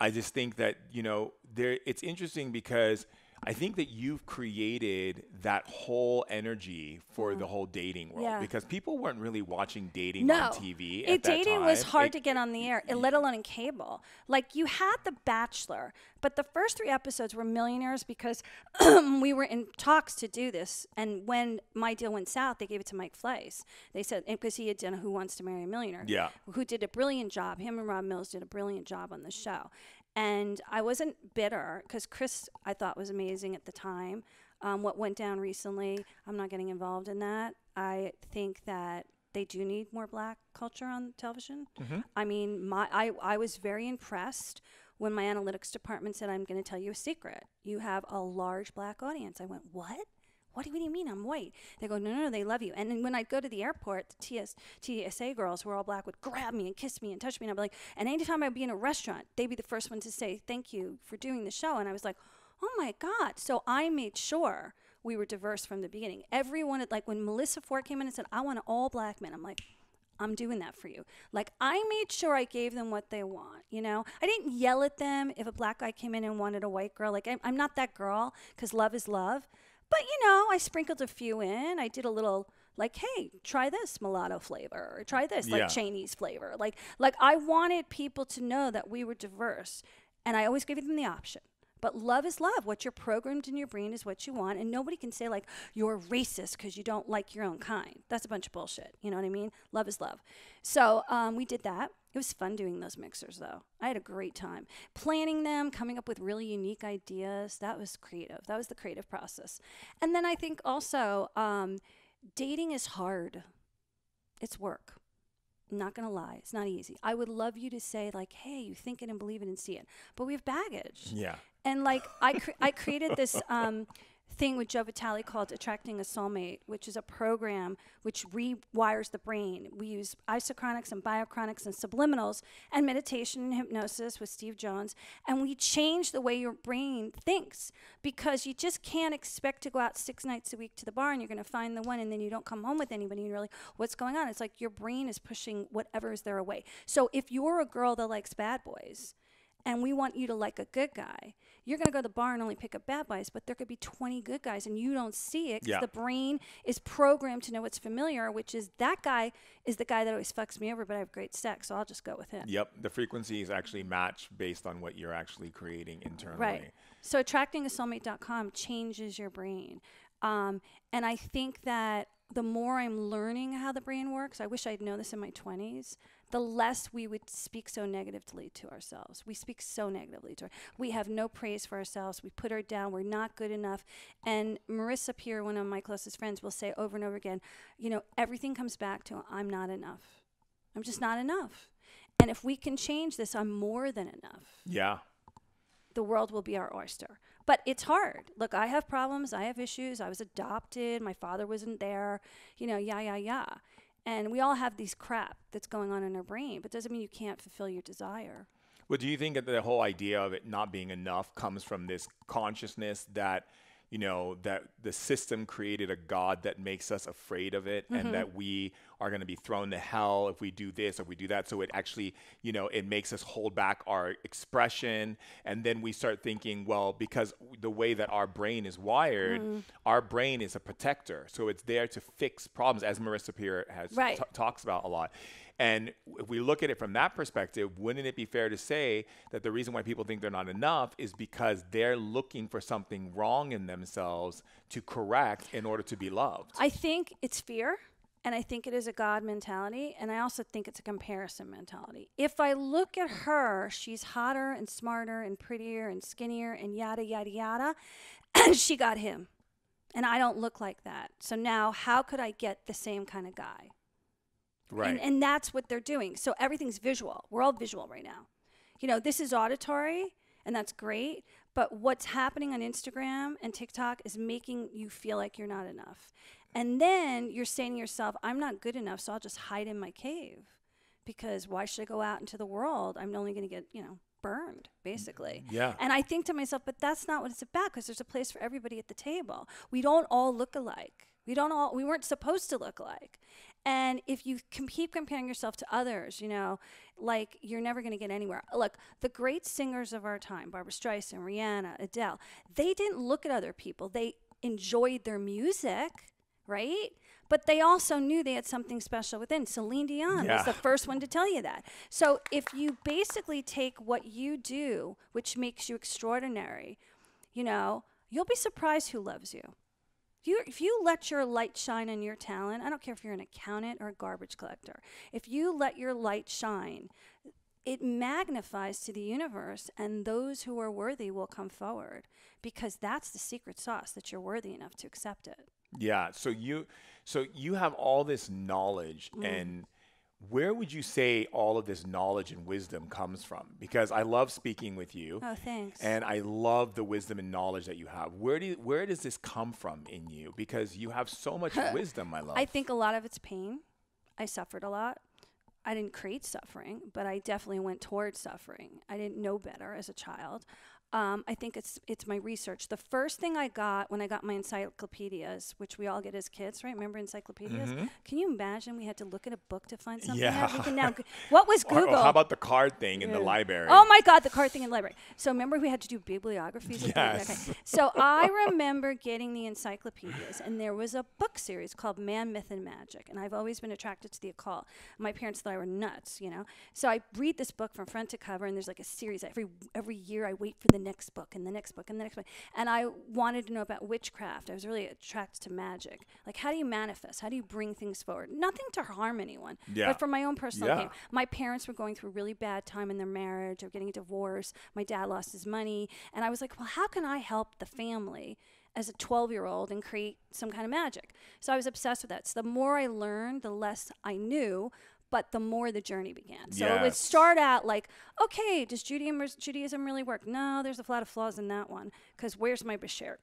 I just think that, you know, there. It's interesting because I think that you've created that whole energy for yeah. the whole dating world yeah. because people weren't really watching dating no. on T V at it, that dating time. Dating was hard it, to get on the air, it, let alone in cable. Like you had The Bachelor, but the first three episodes were millionaires because we were in talks to do this. And when my deal went south, they gave it to Mike Fleiss. They said, because he had done Who Wants to Marry a Millionaire, yeah. who did a brilliant job. Him and Rob Mills did a brilliant job on the show. And I wasn't bitter because Chris, I thought, was amazing at the time. Um, what went down recently, I'm not getting involved in that. I think that they do need more black culture on television. Mm-hmm. I mean, my I, I was very impressed when my analytics department said, I'm going to tell you a secret. You have a large black audience. I went, what? What do you mean I'm white? They go, no, no, no, they love you. And then when I'd go to the airport, the T S A girls who were all black would grab me and kiss me and touch me. And I'd be like, and anytime I'd be in a restaurant, they'd be the first one to say, thank you for doing the show. And I was like, oh my God. So I made sure we were diverse from the beginning. Everyone, had, like when Melissa Ford came in and said, I want an all black man, I'm like, I'm doing that for you. Like I made sure I gave them what they want, you know? I didn't yell at them if a black guy came in and wanted a white girl. Like I'm, I'm not that girl because love is love. But, you know, I sprinkled a few in. I did a little, like, hey, try this mulatto flavor or try this, yeah. like, Chinese flavor. Like, like I wanted people to know that we were diverse, and I always gave them the option. But love is love. What you're programmed in your brain is what you want, and nobody can say, like, you're racist because you don't like your own kind. That's a bunch of bullshit. You know what I mean? Love is love. So um, we did that. It was fun doing those mixers, though. I had a great time. Planning them, coming up with really unique ideas, that was creative. That was the creative process. And then I think also um, dating is hard. It's work. I'm not going to lie. It's not easy. I would love you to say, like, hey, you think it and believe it and see it. But we have baggage. Yeah. And, like, I, cre I created this um, thing with Joe Vitale called Attracting a Soulmate, which is a program which rewires the brain. We use isochronics and biochrononics and subliminals and meditation and hypnosis with Steve Jones, and we change the way your brain thinks because you just can't expect to go out six nights a week to the bar and you're going to find the one and then you don't come home with anybody and you're like, what's going on? It's like your brain is pushing whatever is there away. So if you're a girl that likes bad boys and we want you to like a good guy, you're going to go to the bar and only pick up bad guys, but there could be twenty good guys, and you don't see it because yeah. the brain is programmed to know what's familiar, which is that guy is the guy that always fucks me over, but I have great sex, so I'll just go with him. Yep. The frequencies actually match based on what you're actually creating internally. Right. So attracting a soulmate dot com changes your brain. Um, and I think that the more I'm learning how the brain works, I wish I'd known this in my twenties, the less we would speak so negatively to ourselves. We speak so negatively to ourselves. We have no praise for ourselves. We put her down. We're not good enough. And Marissa Peer, one of my closest friends, will say over and over again, you know, everything comes back to I'm not enough. I'm just not enough. And if we can change this, I'm more than enough. Yeah. The world will be our oyster. But it's hard. Look, I have problems. I have issues. I was adopted. My father wasn't there. You know, yeah, yeah, yeah. And we all have these crap that's going on in our brain, but doesn't mean you can't fulfill your desire. Well, do you think that the whole idea of it not being enough comes from this consciousness that, you know, that the system created a God that makes us afraid of it, mm-hmm. and that we are going to be thrown to hell if we do this, if we do that. So it actually, you know, it makes us hold back our expression. And then we start thinking, well, because the way that our brain is wired, mm. our brain is a protector. So it's there to fix problems, as Marissa Peer has right. talks about a lot. And if we look at it from that perspective, wouldn't it be fair to say that the reason why people think they're not enough is because they're looking for something wrong in themselves to correct in order to be loved? I think it's fear. And I think it is a God mentality. And I also think it's a comparison mentality. If I look at her, she's hotter and smarter and prettier and skinnier and yada, yada, yada. And she got him. And I don't look like that. So now how could I get the same kind of guy? Right. And, and that's what they're doing. So everything's visual. We're all visual right now. You know, this is auditory, and that's great. But what's happening on Instagram and TikTok is making you feel like you're not enough. And then you're saying to yourself, I'm not good enough, so I'll just hide in my cave. Because why should I go out into the world? I'm only going to get, you know, burned, basically. Yeah. And I think to myself, but that's not what it's about, because there's a place for everybody at the table. We don't all look alike. We don't all, we weren't supposed to look alike. And if you can keep comparing yourself to others, you know, like you're never going to get anywhere. Look, the great singers of our time, Barbra Streisand, Rihanna, Adele, they didn't look at other people. They enjoyed their music, right? But they also knew they had something special within. Celine Dion yeah. was the first one to tell you that. So if you basically take what you do, which makes you extraordinary, you know, you'll be surprised who loves you. If you, if you let your light shine on your talent, I don't care if you're an accountant or a garbage collector, if you let your light shine, it magnifies to the universe, and those who are worthy will come forward, because that's the secret sauce, that you're worthy enough to accept it. Yeah. So you, so you have all this knowledge, mm. and where would you say all of this knowledge and wisdom comes from? Because I love speaking with you. Oh, thanks. And I love the wisdom and knowledge that you have. Where do you, where does this come from in you? Because you have so much wisdom, my love. I think a lot of it's pain. I suffered a lot. I didn't create suffering, but I definitely went towards suffering. I didn't know better as a child. Um, I think it's it's my research. The first thing I got when I got my encyclopedias, which we all get as kids, right? Remember encyclopedias? Mm-hmm. Can you imagine we had to look at a book to find something? Yeah. Out? We can now go- what was Google? Or, or how about the card thing in yeah. the library? Oh, my God, the card thing in the library. So remember we had to do bibliographies? Yes. Okay. So I remember getting the encyclopedias, and there was a book series called Man, Myth, and Magic, and I've always been attracted to the occult. My parents thought I were nuts, you know? So I read this book from front to cover, and there's like a series. Every, every year I wait for the next book and the next book and the next book. And I wanted to know about witchcraft. I was really attracted to magic. Like, how do you manifest? How do you bring things forward? Nothing to harm anyone, yeah. but for my own personal yeah. gain. My parents were going through a really bad time in their marriage. They were getting a divorce. My dad lost his money. And I was like, well, how can I help the family as a twelve-year-old and create some kind of magic? So I was obsessed with that. So the more I learned, the less I knew, but the more the journey began. So yes. it would start out like, okay, does Judaism, Judaism really work? No, there's a lot of flaws in that one, because where's my Bashir?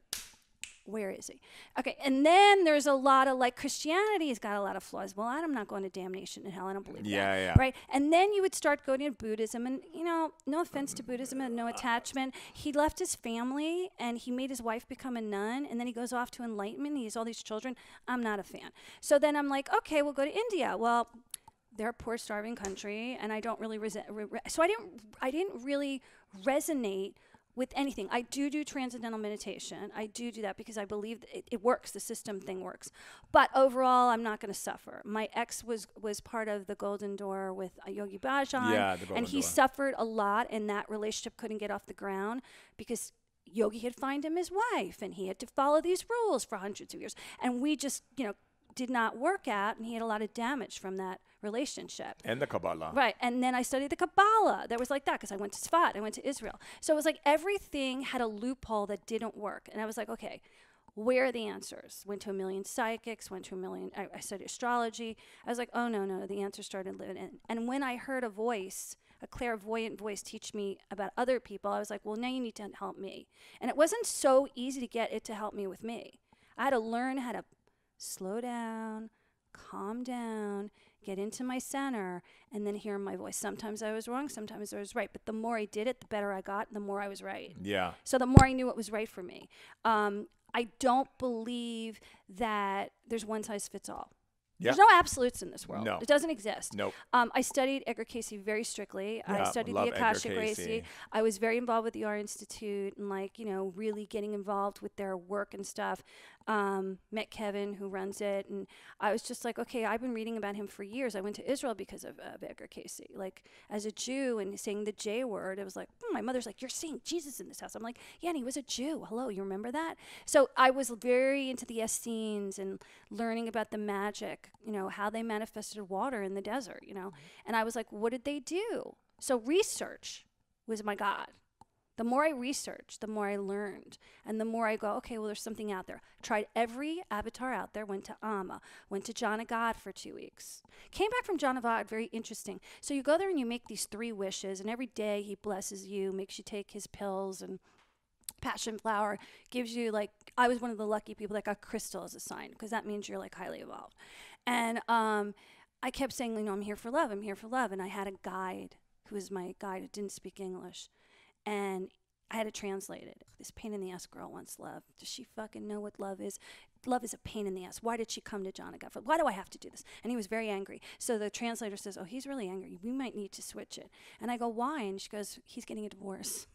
Where is he? Okay, and then there's a lot of like, Christianity's got a lot of flaws. Well, I'm not going to damnation in hell. I don't believe yeah, that. Yeah. Right? And then you would start going to Buddhism, and, you know, no offense to Buddhism and no attachment. He left his family, and he made his wife become a nun, and then he goes off to enlightenment. He has all these children. I'm not a fan. So then I'm like, okay, we'll go to India. Well, they're a poor, starving country, and I don't really resent. Re- re- so I didn't, I didn't really resonate with anything. I do do transcendental meditation. I do do that because I believe that it, it works. The system thing works. But overall, I'm not going to suffer. My ex was was part of the Golden Door with uh, Yogi Bhajan, yeah, and he door. suffered a lot, and that relationship couldn't get off the ground because Yogi had found him his wife, and he had to follow these rules for hundreds of years. And we just, you know, did not work out, and he had a lot of damage from that relationship. And the Kabbalah. Right. And then I studied the Kabbalah. That was like that because I went to Tzfat. I went to Israel. So it was like everything had a loophole that didn't work. And I was like, okay, where are the answers? Went to a million psychics, went to a million. I, I studied astrology. I was like, oh, no, no, the answers started living in. And when I heard a voice, a clairvoyant voice, teach me about other people, I was like, well, now you need to help me. And it wasn't so easy to get it to help me with me. I had to learn how to slow down, calm down, get into my center, and then hear my voice. Sometimes I was wrong, sometimes I was right. But the more I did it, the better I got, the more I was right. Yeah. So the more I knew what was right for me. Um, I don't believe that there's one size fits all. Yeah. There's no absolutes in this world. No. It doesn't exist. Nope. Um, I studied Edgar Casey very strictly. Yeah, I studied the Akashic Gracie. I was very involved with the Art Institute and, like, you know, really getting involved with their work and stuff. um, met Kevin, who runs it, and I was just like, okay, I've been reading about him for years. I went to Israel because of uh, Edgar Casey, like as a Jew, and saying the J word. It was like, mm, my mother's like, you're seeing Jesus in this house. I'm like, yeah, and he was a Jew. Hello, you remember that? So I was very into the Essenes and learning about the magic, you know, how they manifested water in the desert, you know, and I was like, what did they do? So research was my God. The more I researched, the more I learned, and the more I go, okay, well, there's something out there. Tried every avatar out there, went to Amma, went to John Agad for two weeks. Came back from John Agad, very interesting. So you go there and you make these three wishes, and every day he blesses you, makes you take his pills and passion flower, gives you like, I was one of the lucky people that got crystal as a sign, because that means you're like highly evolved. And um, I kept saying, you know, I'm here for love, I'm here for love. And I had a guide who was my guide who didn't speak English. And I had to translate it. This pain in the ass girl wants love. Does she fucking know what love is? Love is a pain in the ass. Why did she come to John Agaffa? Why do I have to do this? And he was very angry. So the translator says, oh, he's really angry. We might need to switch it. And I go, why? And she goes, he's getting a divorce.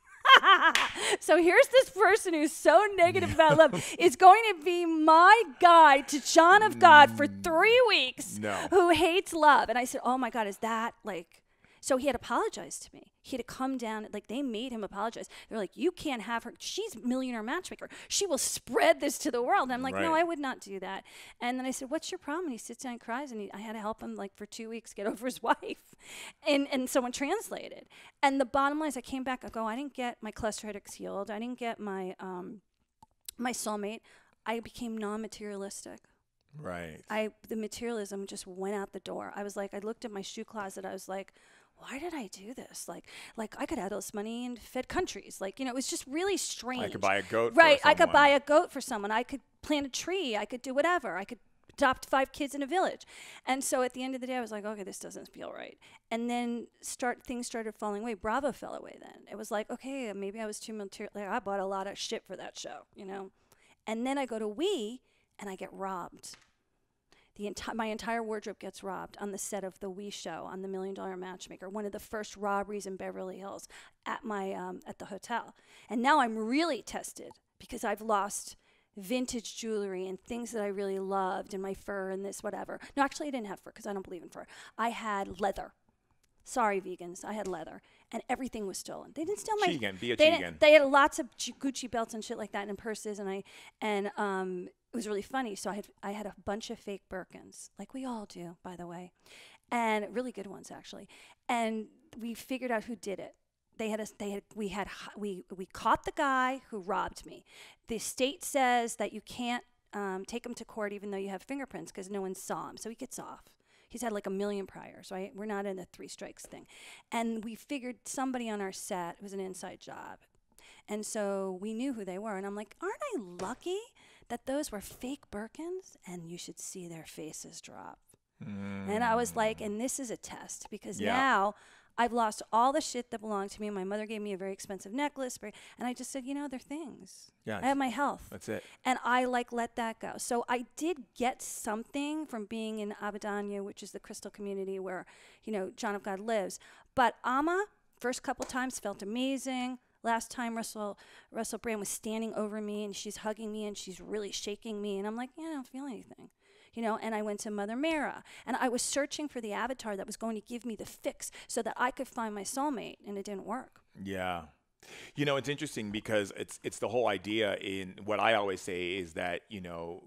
So here's this person who's so negative about love is going to be my guide to John of God for three weeks no. who hates love. And I said, oh, my God, is that like... So he had apologized to me. He had to come down. Like, they made him apologize. They're like, you can't have her. She's a millionaire matchmaker. She will spread this to the world. And I'm like, right. no, I would not do that. And then I said, what's your problem? And he sits down and cries. And he, I had to help him, like, for two weeks get over his wife. And, and someone translated. And the bottom line is I came back. I go, I didn't get my cluster headaches healed. I didn't get my, um, my soulmate. I became non-materialistic. Right. I The materialism just went out the door. I was like, I looked at my shoe closet. I was like... why did I do this? Like, like I could add this money and fed countries. Like, you know, it was just really strange. I could buy a goat right, for someone. Right, I could buy a goat for someone. I could plant a tree. I could do whatever. I could adopt five kids in a village. And so at the end of the day, I was like, okay, this doesn't feel right. And then start things started falling away. Bravo fell away then. It was like, okay, maybe I was too material. Like, I bought a lot of shit for that show, you know. And then I go to Wii and I get robbed. The enti my entire wardrobe gets robbed on the set of the Wii show on the Million Dollar Matchmaker, one of the first robberies in Beverly Hills at my um, at the hotel. And now I'm really tested because I've lost vintage jewelry and things that I really loved and my fur and this whatever. No, actually I didn't have fur because I don't believe in fur. I had leather. Sorry, vegans, I had leather. And everything was stolen. They didn't steal my... Chigan, be a they, chigan. They had lots of Gucci belts and shit like that and purses and I... and um. It was really funny. So I had I had a bunch of fake Birkins, like we all do, by the way, and really good ones actually. And we figured out who did it. They had us. They had we had we we caught the guy who robbed me. The state says that you can't um, take him to court even though you have fingerprints because no one saw him, so he gets off. He's had like a million priors, right? We're not in the three strikes thing. And we figured somebody on our set, it was an inside job, and so we knew who they were. And I'm like, aren't I lucky that those were fake Birkins, and you should see their faces drop. Mm. And I was like, and this is a test, because yeah. now I've lost all the shit that belonged to me. My mother gave me a very expensive necklace, and I just said, you know, they're things. Yeah, I have my health. That's it. And I, like, let that go. So I did get something from being in Abadanya, which is the crystal community where, you know, John of God lives. But Amma, first couple times, felt amazing. Last time Russell Russell Brand was standing over me and she's hugging me and she's really shaking me and I'm like, yeah, I don't feel anything. You know, and I went to Mother Mera and I was searching for the avatar that was going to give me the fix so that I could find my soulmate, and it didn't work. Yeah. You know, it's interesting because it's it's the whole idea in what I always say is that, you know,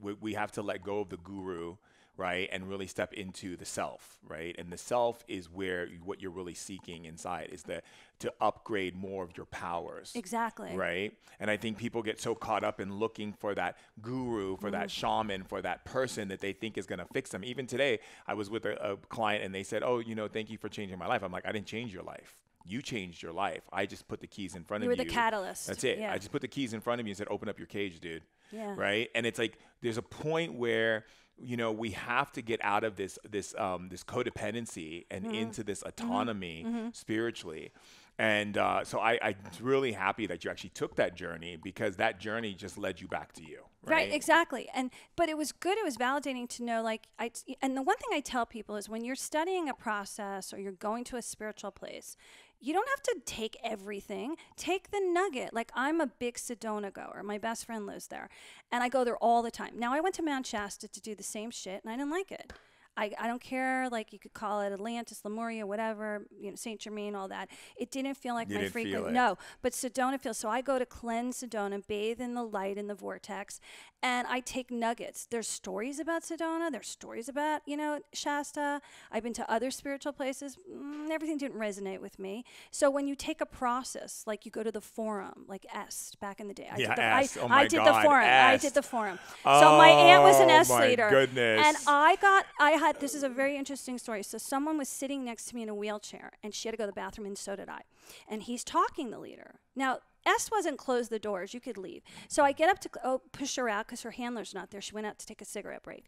we, we have to let go of the guru, right, and really step into the self, right? And the self is where you, what you're really seeking inside is the to upgrade more of your powers. Exactly. Right? And I think people get so caught up in looking for that guru, for mm. that shaman, for that person that they think is going to fix them. Even today, I was with a, a client and they said, oh, you know, thank you for changing my life. I'm like, I didn't change your life. You changed your life. I just put the keys in front you of you. You were the catalyst. That's it. Yeah. I just put the keys in front of you and said, open up your cage, dude. Yeah. Right? And it's like, there's a point where... you know, we have to get out of this this um, this codependency and mm-hmm. into this autonomy mm-hmm. spiritually. And uh, so I, I'm really happy that you actually took that journey, because that journey just led you back to you. Right? Right, exactly. And but it was good. It was validating to know, like, I, and the one thing I tell people is when you're studying a process or you're going to a spiritual place, you don't have to take everything. Take the nugget. Like, I'm a big Sedona goer. My best friend lives there. And I go there all the time. Now, I went to Mount Shasta to do the same shit, and I didn't like it. I, I don't care, like, you could call it Atlantis, Lemuria, whatever, you know, Saint Germain, all that. It didn't feel like you my frequent, no. But Sedona feels, so I go to cleanse Sedona, bathe in the light in the vortex, and I take nuggets. There's stories about Sedona, there's stories about, you know, Shasta. I've been to other spiritual places. Mm, everything didn't resonate with me. So when you take a process, like you go to the forum, like Est, back in the day. I yeah, did the, Est. I, oh my I did God, the forum. Est. I did the forum. Oh, so my aunt was an Est leader. Oh, my goodness. And I got, I had, this is a very interesting story. So someone was sitting next to me in a wheelchair, and she had to go to the bathroom, and so did I. And he's talking, the leader. Now, S wasn't close the doors. You could leave. So I get up to oh, push her out because her handler's not there. She went out to take a cigarette break.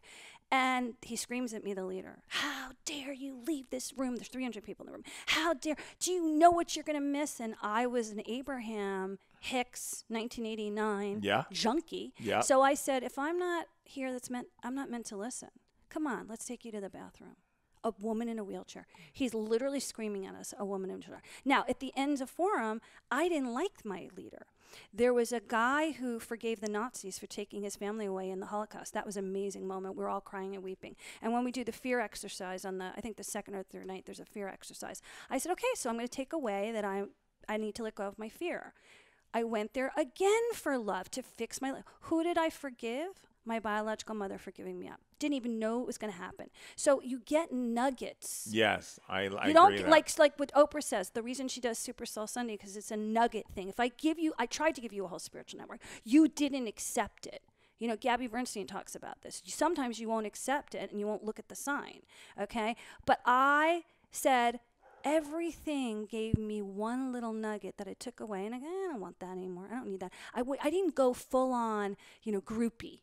And he screams at me, the leader. How dare you leave this room? There's three hundred people in the room. How dare? Do you know what you're going to miss? And I was an Abraham Hicks, nineteen eighty-nine yeah. junkie. Yeah. So I said, if I'm not here, that's meant I'm not meant to listen. Come on, let's take you to the bathroom. A woman in a wheelchair. He's literally screaming at us, a woman in a wheelchair. Now, at the end of forum, I didn't like my leader. There was a guy who forgave the Nazis for taking his family away in the Holocaust. That was an amazing moment. We're all crying and weeping. And when we do the fear exercise on the, I think the second or third night, there's a fear exercise. I said, okay, so I'm going to take away that I, I need to let go of my fear. I went there again for love, to fix my life. Who did I forgive? My biological mother for giving me up. Didn't even know it was going to happen. So you get nuggets. Yes, I, I you don't agree get, like like what Oprah says. The reason she does Super Soul Sunday because it's a nugget thing. If I give you, I tried to give you a whole spiritual network. You didn't accept it. You know, Gabby Bernstein talks about this. Sometimes you won't accept it and you won't look at the sign. Okay, but I said everything gave me one little nugget that I took away, and I, eh, I don't want that anymore. I don't need that. I w I didn't go full on, you know, groupie.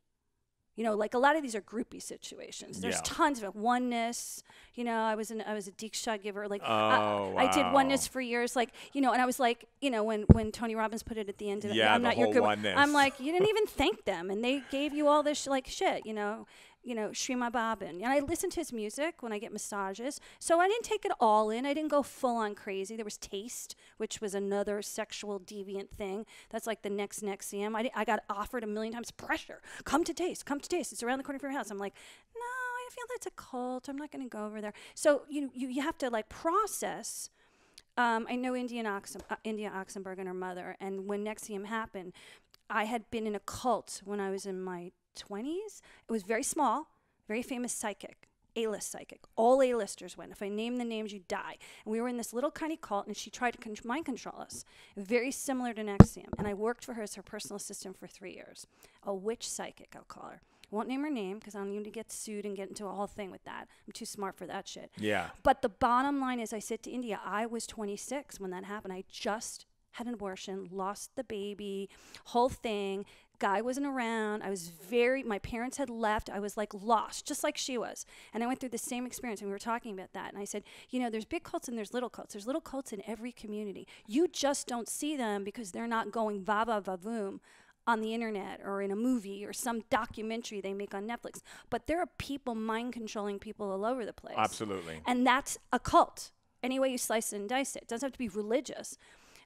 You know, like a lot of these are groupie situations. There's yeah. tons of it. Oneness. You know, I was an I was a Diksha giver. Like, oh, I, wow. I did oneness for years. Like, you know, and I was like, you know, when when Tony Robbins put it at the end of yeah, I'm the not whole your oneness. I'm like, you didn't even thank them, and they gave you all this sh like shit. You know, you know, Srimad Bhavan. And I listen to his music when I get massages. So I didn't take it all in. I didn't go full on crazy. There was taste, which was another sexual deviant thing. That's like the next Nexium. I, I got offered a million times pressure. Come to taste. Come to taste. It's around the corner from your house. I'm like, no, I feel that's a cult. I'm not going to go over there. So you, you, you have to like process. Um, I know Indian Oxen, uh, India Oxenberg and her mother. And when Nexium happened, I had been in a cult when I was in my twenties. It was very small, very famous psychic, A-list psychic. All A-listers went. If I name the names, you die. And we were in this little kind of cult, and she tried to con mind control us. Very similar to Nexium. And I worked for her as her personal assistant for three years. A witch psychic, I'll call her. Won't name her name because I don't need to get sued and get into a whole thing with that. I'm too smart for that shit. Yeah. But the bottom line is I said to India, I was twenty-six when that happened. I just had an abortion, lost the baby, whole thing. Guy wasn't around. I was very, my parents had left. I was like lost, just like she was. And I went through the same experience, and we were talking about that. And I said, you know, there's big cults and there's little cults. There's little cults in every community. You just don't see them because they're not going vava vavoom on the internet or in a movie or some documentary they make on Netflix. But there are people mind controlling people all over the place. Absolutely. And that's a cult. Any way you slice it and dice it. It doesn't have to be religious.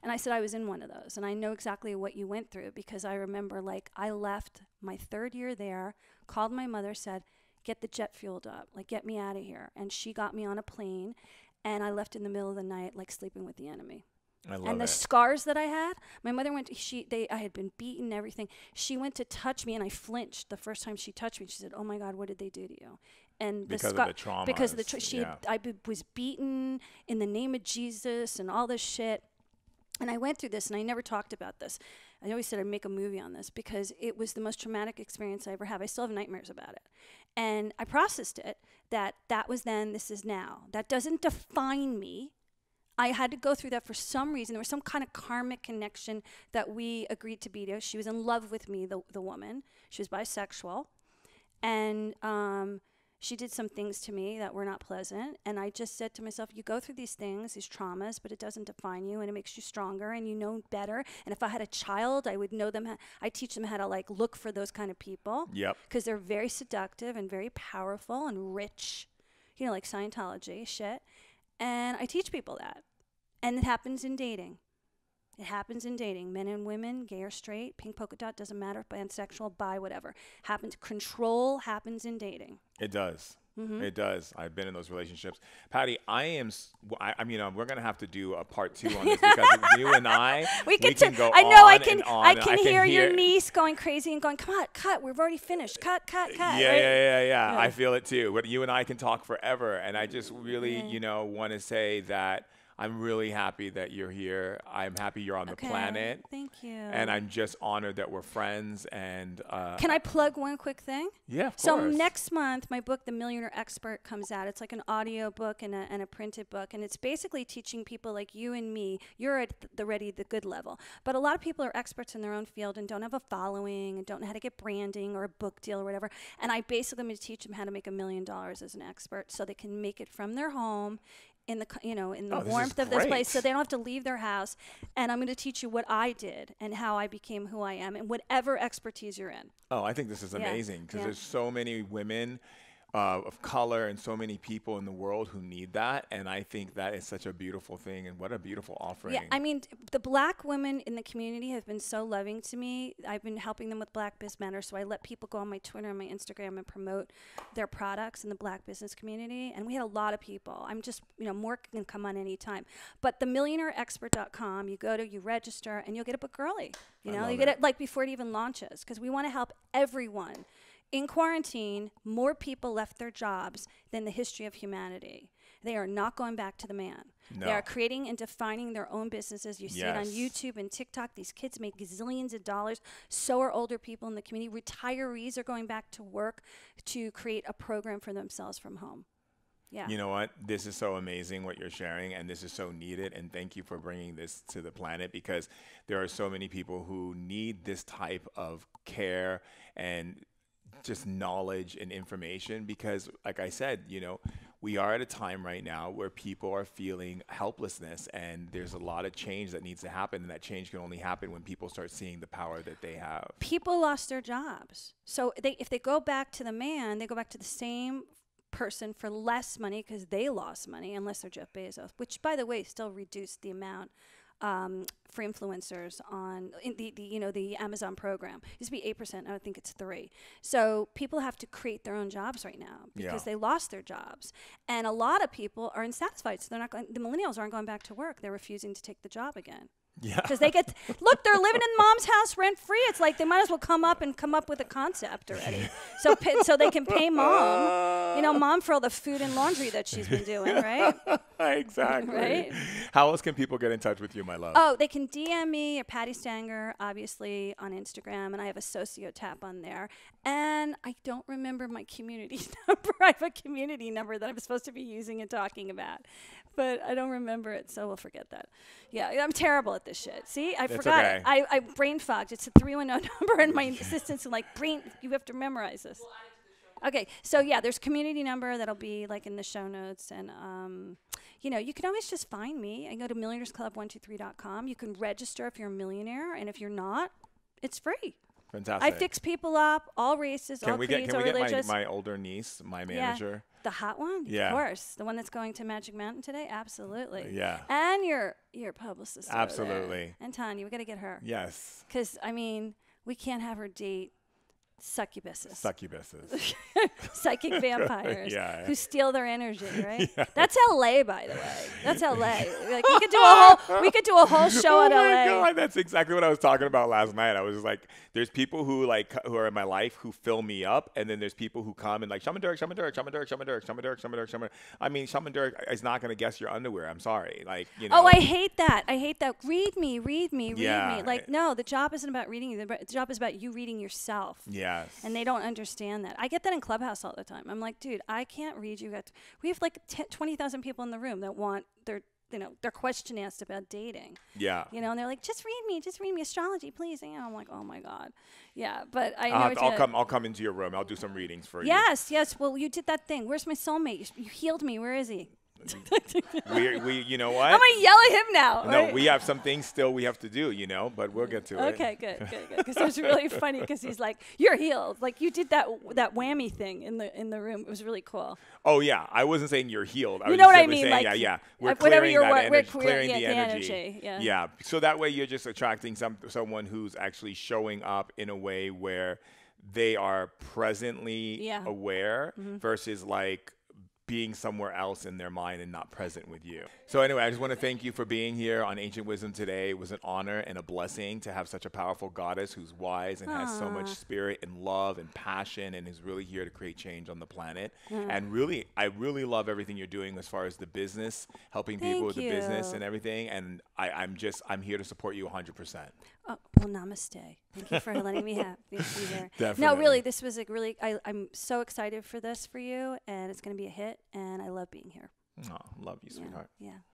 And I said, I was in one of those, and I know exactly what you went through, because I remember, like, I left my third year there, called my mother, said, get the jet fueled up, like, get me out of here. And she got me on a plane, and I left in the middle of the night, like, sleeping with the enemy. I love and the it. Scars that I had, my mother went, to, she, they, I had been beaten and everything. She went to touch me, and I flinched the first time she touched me. She said, oh my God, what did they do to you? And because the of the trauma. Because of the tra she, yeah. I was beaten in the name of Jesus and all this shit. And I went through this, and I never talked about this. I always said I'd make a movie on this because it was the most traumatic experience I ever had. I still have nightmares about it. And I processed it, that that was then, this is now. That doesn't define me. I had to go through that for some reason. There was some kind of karmic connection that we agreed to be to. She was in love with me, the, the woman. She was bisexual. And um, she did some things to me that were not pleasant. And I just said to myself, you go through these things, these traumas, but it doesn't define you, and it makes you stronger, and you know better. And if I had a child, I would know them. How, I teach them how to like look for those kind of people. Yep. Because they're very seductive and very powerful and rich, you know, like Scientology shit. And I teach people that. And it happens in dating. It happens in dating. Men and women, gay or straight, pink polka dot, doesn't matter, pansexual, bi, whatever. Happens. Control happens in dating. It does. Mm-hmm. It does. I've been in those relationships. Patti, I am, I, I mean, um, we're going to have to do a part two on this because you and I, we can, we can go I know, on I can, and on. I can, I can hear, hear your niece going crazy and going, come on, cut, we've already finished. Cut, cut, cut. Yeah, right? yeah, yeah, yeah, yeah. I feel it too. But you and I can talk forever. And I just really, yeah. you know, want to say that I'm really happy that you're here. I'm happy you're on okay. the planet. Thank you. And I'm just honored that we're friends. And uh, can I plug one quick thing? Yeah, of so course. So next month, my book, The Millionaire Expert, comes out. It's like an audio book and a, and a printed book. And it's basically teaching people like you and me. You're at the ready, the good level. But a lot of people are experts in their own field and don't have a following and don't know how to get branding or a book deal or whatever. And I basically am going to teach them how to make a million dollars as an expert so they can make it from their home in the, you know, in the oh, warmth this of this place, so they don't have to leave their house. And I'm going to teach you what I did and how I became who I am and whatever expertise you're in. Oh, I think this is amazing because yeah. yeah. there's so many women uh, of color and so many people in the world who need that. And I think that is such a beautiful thing and what a beautiful offering. Yeah, I mean, the black women in the community have been so loving to me. I've been helping them with Black Biz Matter. So I let people go on my Twitter and my Instagram and promote their products in the black business community. And we had a lot of people. I'm just, you know, more can come on any time. But the millionaire expert dot com, you go to, you register, and you'll get a book early. You know, you get it like before it even launches because we want to help everyone. In quarantine, more people left their jobs than the history of humanity. They are not going back to the man. No. They are creating and defining their own businesses. You see yes. it on YouTube and TikTok. These kids make gazillions of dollars. So are older people in the community. Retirees are going back to work to create a program for themselves from home. Yeah. You know what? This is so amazing what you're sharing, and this is so needed. And thank you for bringing this to the planet because there are so many people who need this type of care and just knowledge and information because, like I said, you know, we are at a time right now where people are feeling helplessness and there's a lot of change that needs to happen, and that change can only happen when people start seeing the power that they have. People lost their jobs. So they, if they go back to the man, they go back to the same person for less money because they lost money, unless they're Jeff Bezos, which, by the way, still reduced the amount Um, for influencers on in the, the you know the Amazon program. It used to be eight percent. I think it's three. So people have to create their own jobs right now because yeah. they lost their jobs, and a lot of people are unsatisfied. So they're not going. The millennials aren't going back to work. They're refusing to take the job again. Yeah. Because they get look, they're living in mom's house rent free. It's like they might as well come up and come up with a concept already. so so they can pay mom, you know, mom for all the food and laundry that she's been doing, right? Exactly. Right? How else can people get in touch with you, my love? Oh, they can D M me or Patti Stanger, obviously, on Instagram, and I have a socio tap on there. And I don't remember my community number. I have a community number that I'm supposed to be using and talking about, but I don't remember it, so we'll forget that. Yeah, I'm terrible at this shit. See, I it's forgot okay. it. I, I brain fogged. It's a three one zero number, and my assistants are like, brain, you have to memorize this. Okay, so yeah, there's community number that'll be like in the show notes, and um, you know, you can always just find me and go to millionaires club one two three dot com. You can register if you're a millionaire, and if you're not, it's free. Fantastic. I fix people up, all races, can all we creeds, get, can all we religious. Get my, my older niece, my manager? Yeah. The hot one? Yeah. Of course. The one that's going to Magic Mountain today? Absolutely. Yeah. And your your publicist. Absolutely. And Tanya, we got to get her. Yes. Because, I mean, we can't have her date succubuses. Succubuses. Psychic vampires yeah, yeah. who steal their energy, right? Yeah. That's L A, by the way. That's L A. Like, we could do a whole we could do a whole show on oh L A. Oh my God, that's exactly what I was talking about last night. I was just like, there's people who like who are in my life who fill me up, and then there's people who come and like Shaman Durek, Shaman Durek, Shaman Durek, Shaman Durek, Shaman Durek, Shaman Durek, Shaman Durek. I mean, Shaman Durek is not going to guess your underwear. I'm sorry, like you know. Oh, I hate that. I hate that. Read me, read me, read yeah. me. Like, no, the job isn't about reading you. The job is about you reading yourself. Yeah. Yes. And they don't understand that. I get that in Clubhouse all the time. I'm like, dude, I can't read you. We have like twenty thousand people in the room that want their you know, their question asked about dating. Yeah. You know, and they're like, just read me, just read me astrology, please. And you know, I'm like, oh my God. Yeah, but I I'll, never to, I'll come I'll come into your room. I'll do some readings for you. Yes, yes. Well, you did that thing. Where's my soulmate? You healed me. Where is he? we, we, you know what? I'm going to yell at him now. No, right? We have some things still we have to do, you know, but we'll get to okay, it. Okay, good, good, good. Because it was really funny because he's like, you're healed. Like, you did that that whammy thing in the in the room. It was really cool. Oh, yeah. I wasn't saying you're healed. I you was know what I mean? Saying, like, yeah, yeah. We're like, clearing, you're that what, energy, we're clearing yeah, the, the energy. energy yeah. yeah. So that way you're just attracting some someone who's actually showing up in a way where they are presently yeah. aware mm-hmm. versus like, being somewhere else in their mind and not present with you. So anyway, I just want to thank you for being here on Ancient Wisdom today. It was an honor and a blessing to have such a powerful goddess who's wise and Aww. Has so much spirit and love and passion and is really here to create change on the planet. Mm. And really, I really love everything you're doing as far as the business, helping thank people with you. The business and everything. And I, I'm just, I'm here to support you one hundred percent. Oh, well, namaste. Thank you for letting me have you there. Definitely. No, really, this was a really, I, I'm so excited for this for you, and it's going to be a hit, and I love being here. Oh, love you, yeah, sweetheart. Yeah.